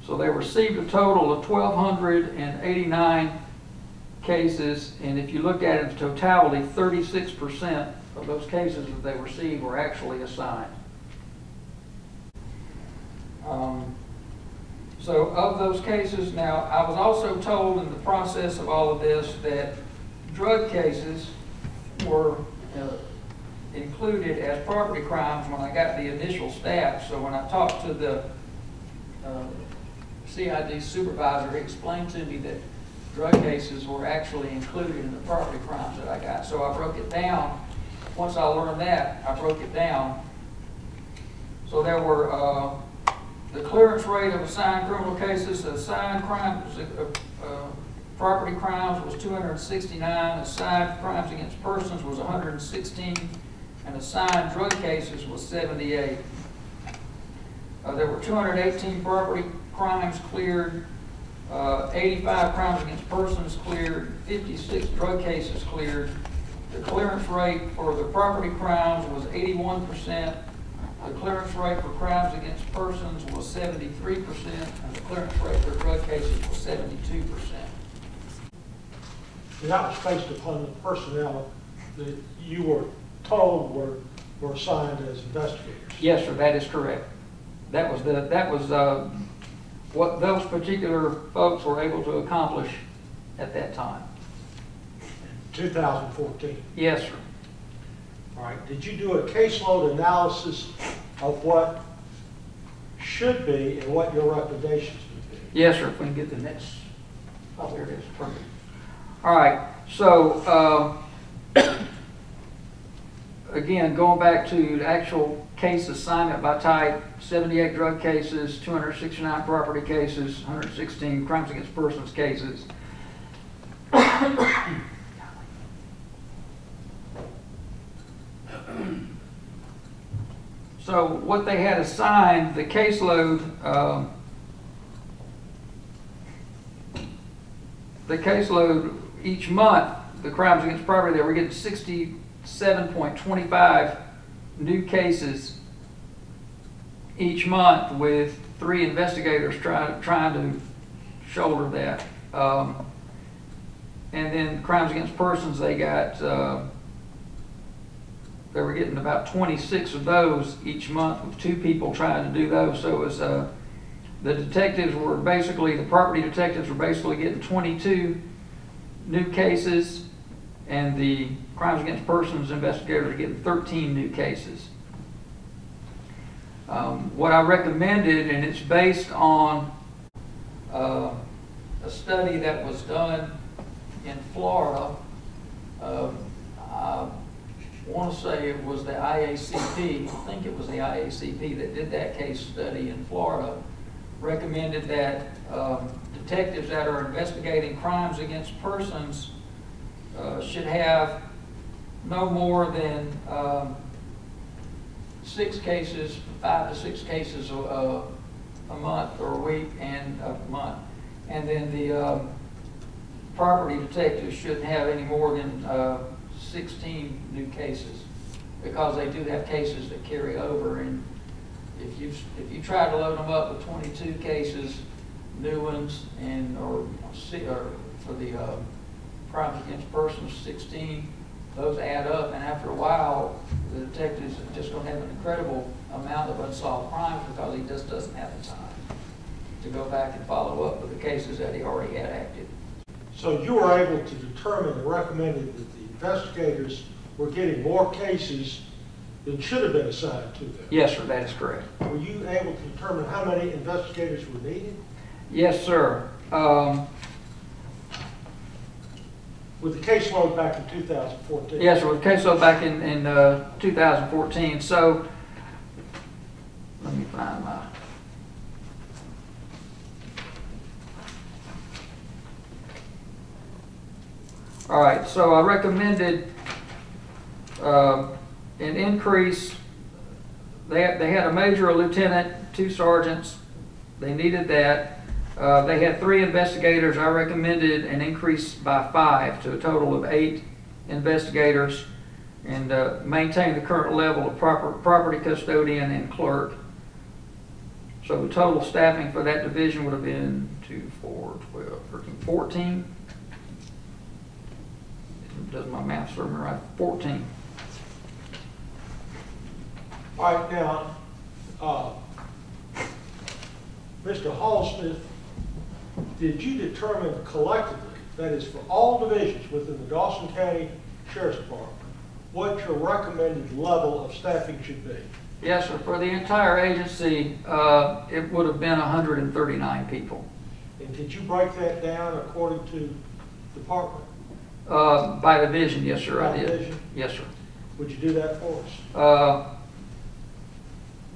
So they received a total of one thousand two hundred eighty-nine cases, and if you look at it in totality, thirty-six percent of those cases that they received were actually assigned. Um, so of those cases, now I was also told in the process of all of this that drug cases were uh, included as property crimes when I got the initial stats. So when I talked to the uh, C I D supervisor, he explained to me that drug cases were actually included in the property crimes that I got. So I broke it down. Once I learned that, I broke it down. So there were uh, the clearance rate of assigned criminal cases, assigned crimes, uh, uh, property crimes was two hundred sixty-nine, assigned crimes against persons was one hundred sixteen, and assigned drug cases was seventy-eight. Uh, there were two hundred eighteen property crimes cleared, uh, eighty-five crimes against persons cleared, fifty-six drug cases cleared. The clearance rate for the property crimes was eighty-one percent. The clearance rate for crimes against persons was seventy-three percent, and the clearance rate for drug cases was seventy-two percent. And that was based upon the personnel that you were told were, were assigned as investigators. Yes, sir, that is correct. That was the, that was uh, what those particular folks were able to accomplish at that time. two thousand fourteen? Yes, sir. All right. Did you do a caseload analysis of what should be and what your recommendations would be? Yes, sir. If we can get the next. Oh, there it is. Perfect. All right. So, um, again, going back to actual case assignment by type, seventy-eight drug cases, two hundred sixty-nine property cases, one hundred sixteen crimes against persons cases. So what they had assigned, the caseload, um, the caseload each month, the crimes against property, they were getting sixty-seven point two five new cases each month, with three investigators trying trying to shoulder that. Um, and then crimes against persons, they got uh, they were getting about twenty-six of those each month, with two people trying to do those. So it was uh, the detectives were basically, the property detectives were basically getting twenty-two new cases, and the crimes against persons investigators are getting thirteen new cases. Um, what I recommended, and it's based on uh, a study that was done in Florida, uh, I want to say it was the I A C P, I think it was the I A C P that did that case study in Florida, recommended that um, detectives that are investigating crimes against persons uh, should have no more than um, six cases, five to six cases a, a month or a week and a month. And then the um, property detectives shouldn't have any more than uh, sixteen new cases, because they do have cases that carry over. And if you if you try to load them up with twenty-two cases, new ones, and or, or for the uh, crimes against persons, sixteen, those add up. And after a while, the detectives are just going to have an incredible amount of unsolved crimes, because he just doesn't have the time to go back and follow up with the cases that he already had active. So you were able to determine and recommended that the investigators were getting more cases than should have been assigned to them? Yes, sir, that is correct. Were you able to determine how many investigators were needed? Yes, sir. Um, with the caseload back in two thousand fourteen? Yes, sir, with the caseload back in, in uh, two thousand fourteen. So, let me find my... All right, so I recommended uh, an increase. They had, they had a major, a lieutenant, two sergeants. They needed that. Uh, they had three investigators. I recommended an increase by five to a total of eight investigators, and uh, maintain the current level of proper, property custodian and clerk. So the total staffing for that division would have been two, four, twelve, thirteen, fourteen. Does my math serve me right? fourteen. All right, now, uh, Mister Hallsworth, did you determine collectively, that is for all divisions within the Dawson County Sheriff's Department, what your recommended level of staffing should be? Yes, sir. For the entire agency, uh, it would have been one hundred thirty-nine people. And did you break that down according to department? Uh, by division, yes, sir, by I did. Division? Yes, sir. Would you do that for us? Uh,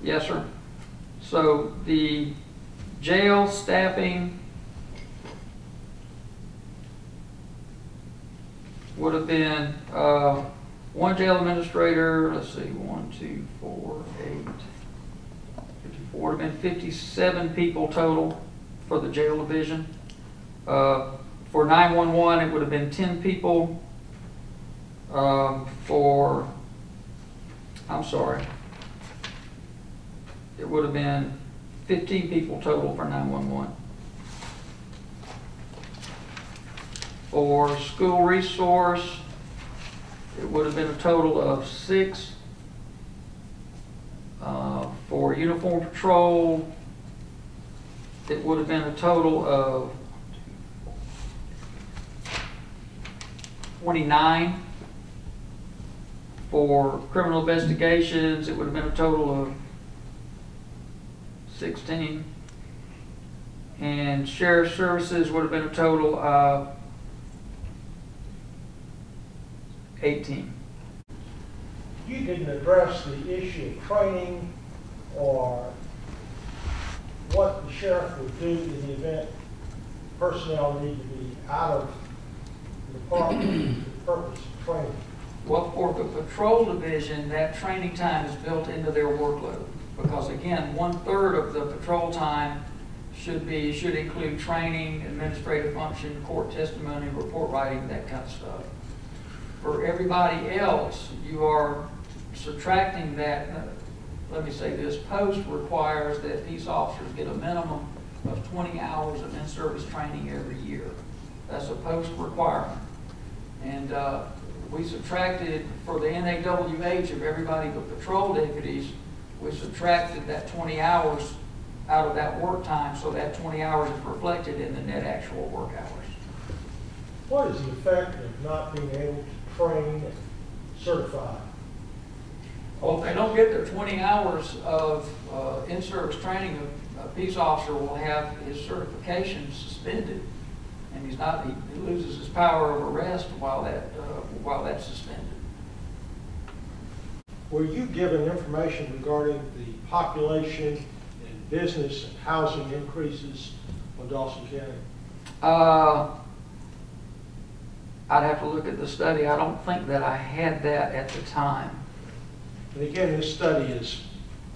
yes, sir. So the jail staffing would have been uh, one jail administrator, let's see, one, two, four, eight, fifty-four, would have been fifty-seven people total for the jail division. Uh, For nine one one, it would have been ten people. Um, for, I'm sorry, it would have been fifteen people total for nine one one. For school resource, it would have been a total of six. Uh, for uniform patrol, it would have been a total of twenty-nine. For criminal investigations, it would have been a total of sixteen. And sheriff's services would have been a total of eighteen. You didn't address the issue of training or what the sheriff would do in the event personnel need to be out of department for the purpose of training? Well, for the patrol division, that training time is built into their workload, because again, one third of the patrol time should be should include training, administrative function, court testimony, report writing, that kind of stuff. For everybody else, you are subtracting that. Let me say this: POST requires that these officers get a minimum of twenty hours of in-service training every year. That's a POST requirement. And uh, we subtracted, for the N A W H of everybody but patrol deputies, we subtracted that twenty hours out of that work time, so that twenty hours is reflected in the net actual work hours. What is the effect of not being able to train and certify? Well, if they don't get their twenty hours of uh, in-service training, a peace officer will have his certification suspended. And he's not, he loses his power of arrest while that uh, while that's suspended. Were you given information regarding the population and business and housing increases on Dawson County? Uh, I'd have to look at the study. I don't think that I had that at the time. And again, this study is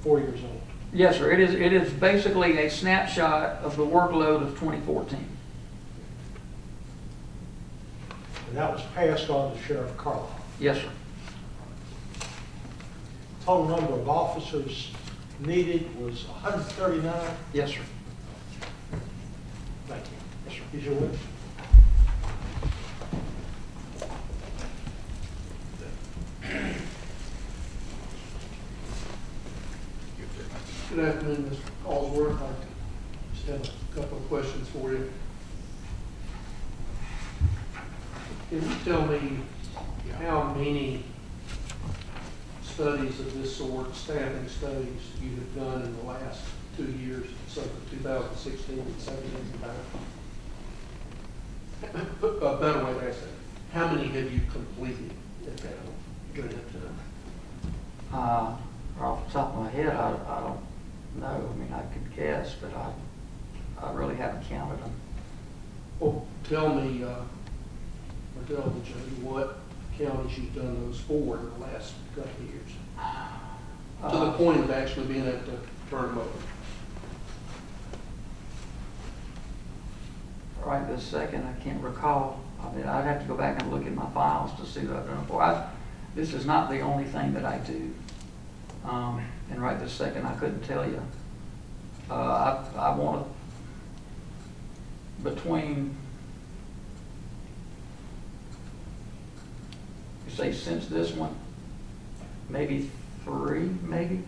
four years old. Yes, sir. It is, it is basically a snapshot of the workload of twenty fourteen. And that was passed on to Sheriff Carlisle? Yes, sir. Total number of officers needed was one hundred thirty-nine? Yes, sir. Thank you. Yes, sir. Here's your witness. Good afternoon, Mister Hallsworth. I just have a couple of questions for you. Can you tell me how many studies of this sort, staffing studies, you have done in the last two years, so for two thousand sixteen and seventeen? A better way to ask that, how many have you completed at that, during that time? Uh, off the top of my head, I, I don't know. I mean, I could guess, but I I really haven't counted them. Well, tell me, uh, or tell the jury what counties you've done those for in the last couple of years, uh, to the point of actually being able to turn them over. Right this second, I can't recall. I mean, I'd have to go back and look at my files to see what I've done for. I, this is not the only thing that I do. Um, and right this second, I couldn't tell you. Uh, I, I want to, between, you say since this one, maybe three, maybe?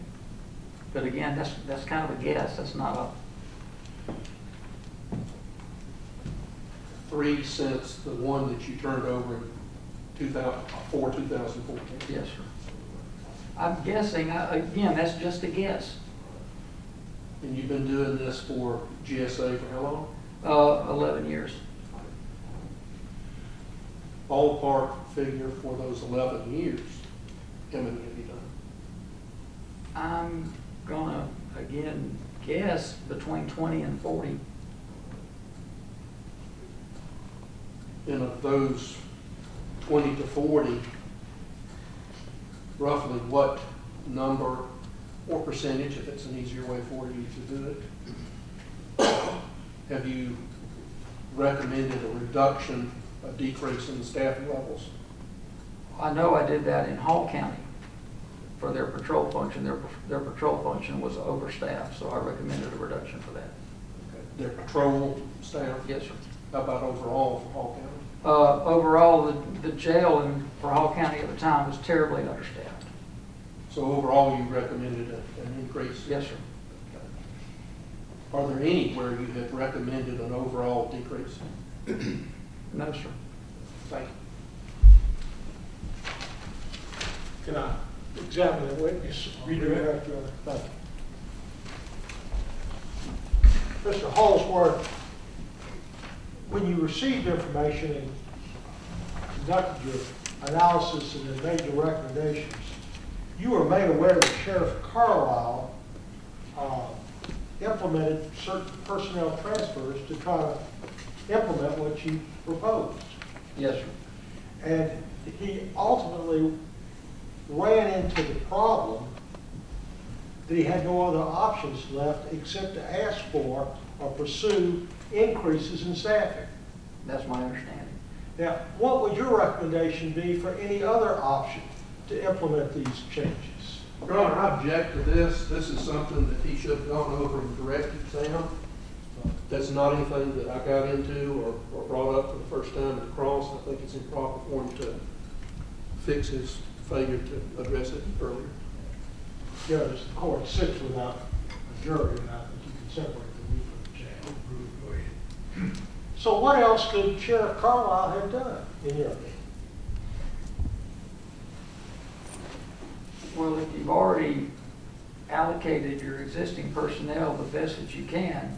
But again, that's, that's kind of a guess. That's not a... Three since the one that you turned over in two thousand four, two thousand fourteen. Yes, sir. I'm guessing, I, again, that's just a guess. And you've been doing this for G S A for how long? Uh, eleven years. Ballpark figure for those eleven years, how many have you done? I'm gonna, again, guess between twenty and forty. And of those twenty to forty, roughly what number or percentage, if it's an easier way for you to do it, have you recommended a reduction, a decrease in the staffing levels? I know I did that in Hall County for their patrol function. Their, their patrol function was overstaffed, so I recommended a reduction for that. Okay. Their patrol staff? Yes, sir. How about overall for Hall County? Uh, overall, the, the jail in, for Hall County at the time was terribly understaffed. So overall, you recommended a, an increase? Yes, sir. Okay. Are there anywhere you have recommended an overall decrease? No, sir. Thank you. Can I examine the witness? Redirect. Thank you. Mister Hallsworth, when you received information and conducted your analysis and then made your recommendations, you were made aware that Sheriff Carlisle uh, implemented certain personnel transfers to try to implement what you proposed. Yes, sir. And he ultimately ran into the problem that he had no other options left except to ask for or pursue increases in staffing. That's my understanding. Now, what would your recommendation be for any other option to implement these changes? Your Honor, I object to this. This is something that he should have gone over and directed Sam. That's not anything that I got into or, or brought up for the first time at the cross. I think it's in proper form to fix his failure to address it earlier. Judge, yeah, the court sits without a jury, and I think you can separate the wheat from the chaff. Go ahead. So what else could Sheriff Carlisle have done in your opinion? Well, if you've already allocated your existing personnel the best that you can,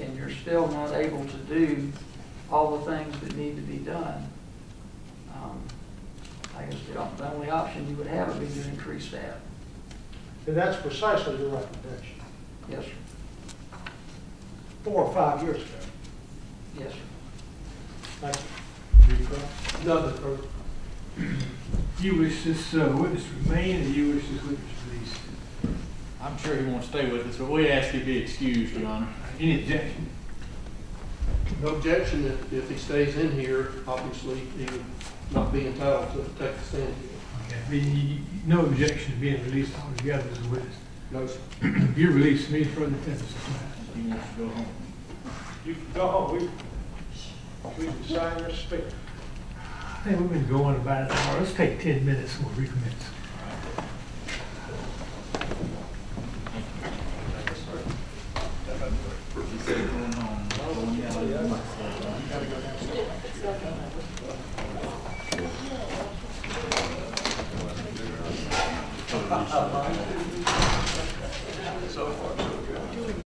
and you're still not able to do all the things that need to be done, um, I guess the only option you would have would be to increase that. And that's precisely your recommendation. Yes, sir. four or five years ago. Yes, sir. Thank you. Nothing further. Do you wish this uh, witness to remain, or do you wish this witness released? I'm sure he won't stay with us, but we ask if he excused, Your Honor. Any objection? No objection. If, if he stays in here, obviously he would not be entitled to take the stand. Okay. I mean, you, no objection to being released altogether as a witness. No, sir. If you release me for the tennis class, you want to go home. You can go home. We, we desire to speak. I think we've been going about an hour. Let's take ten minutes and we'll recommence. All right.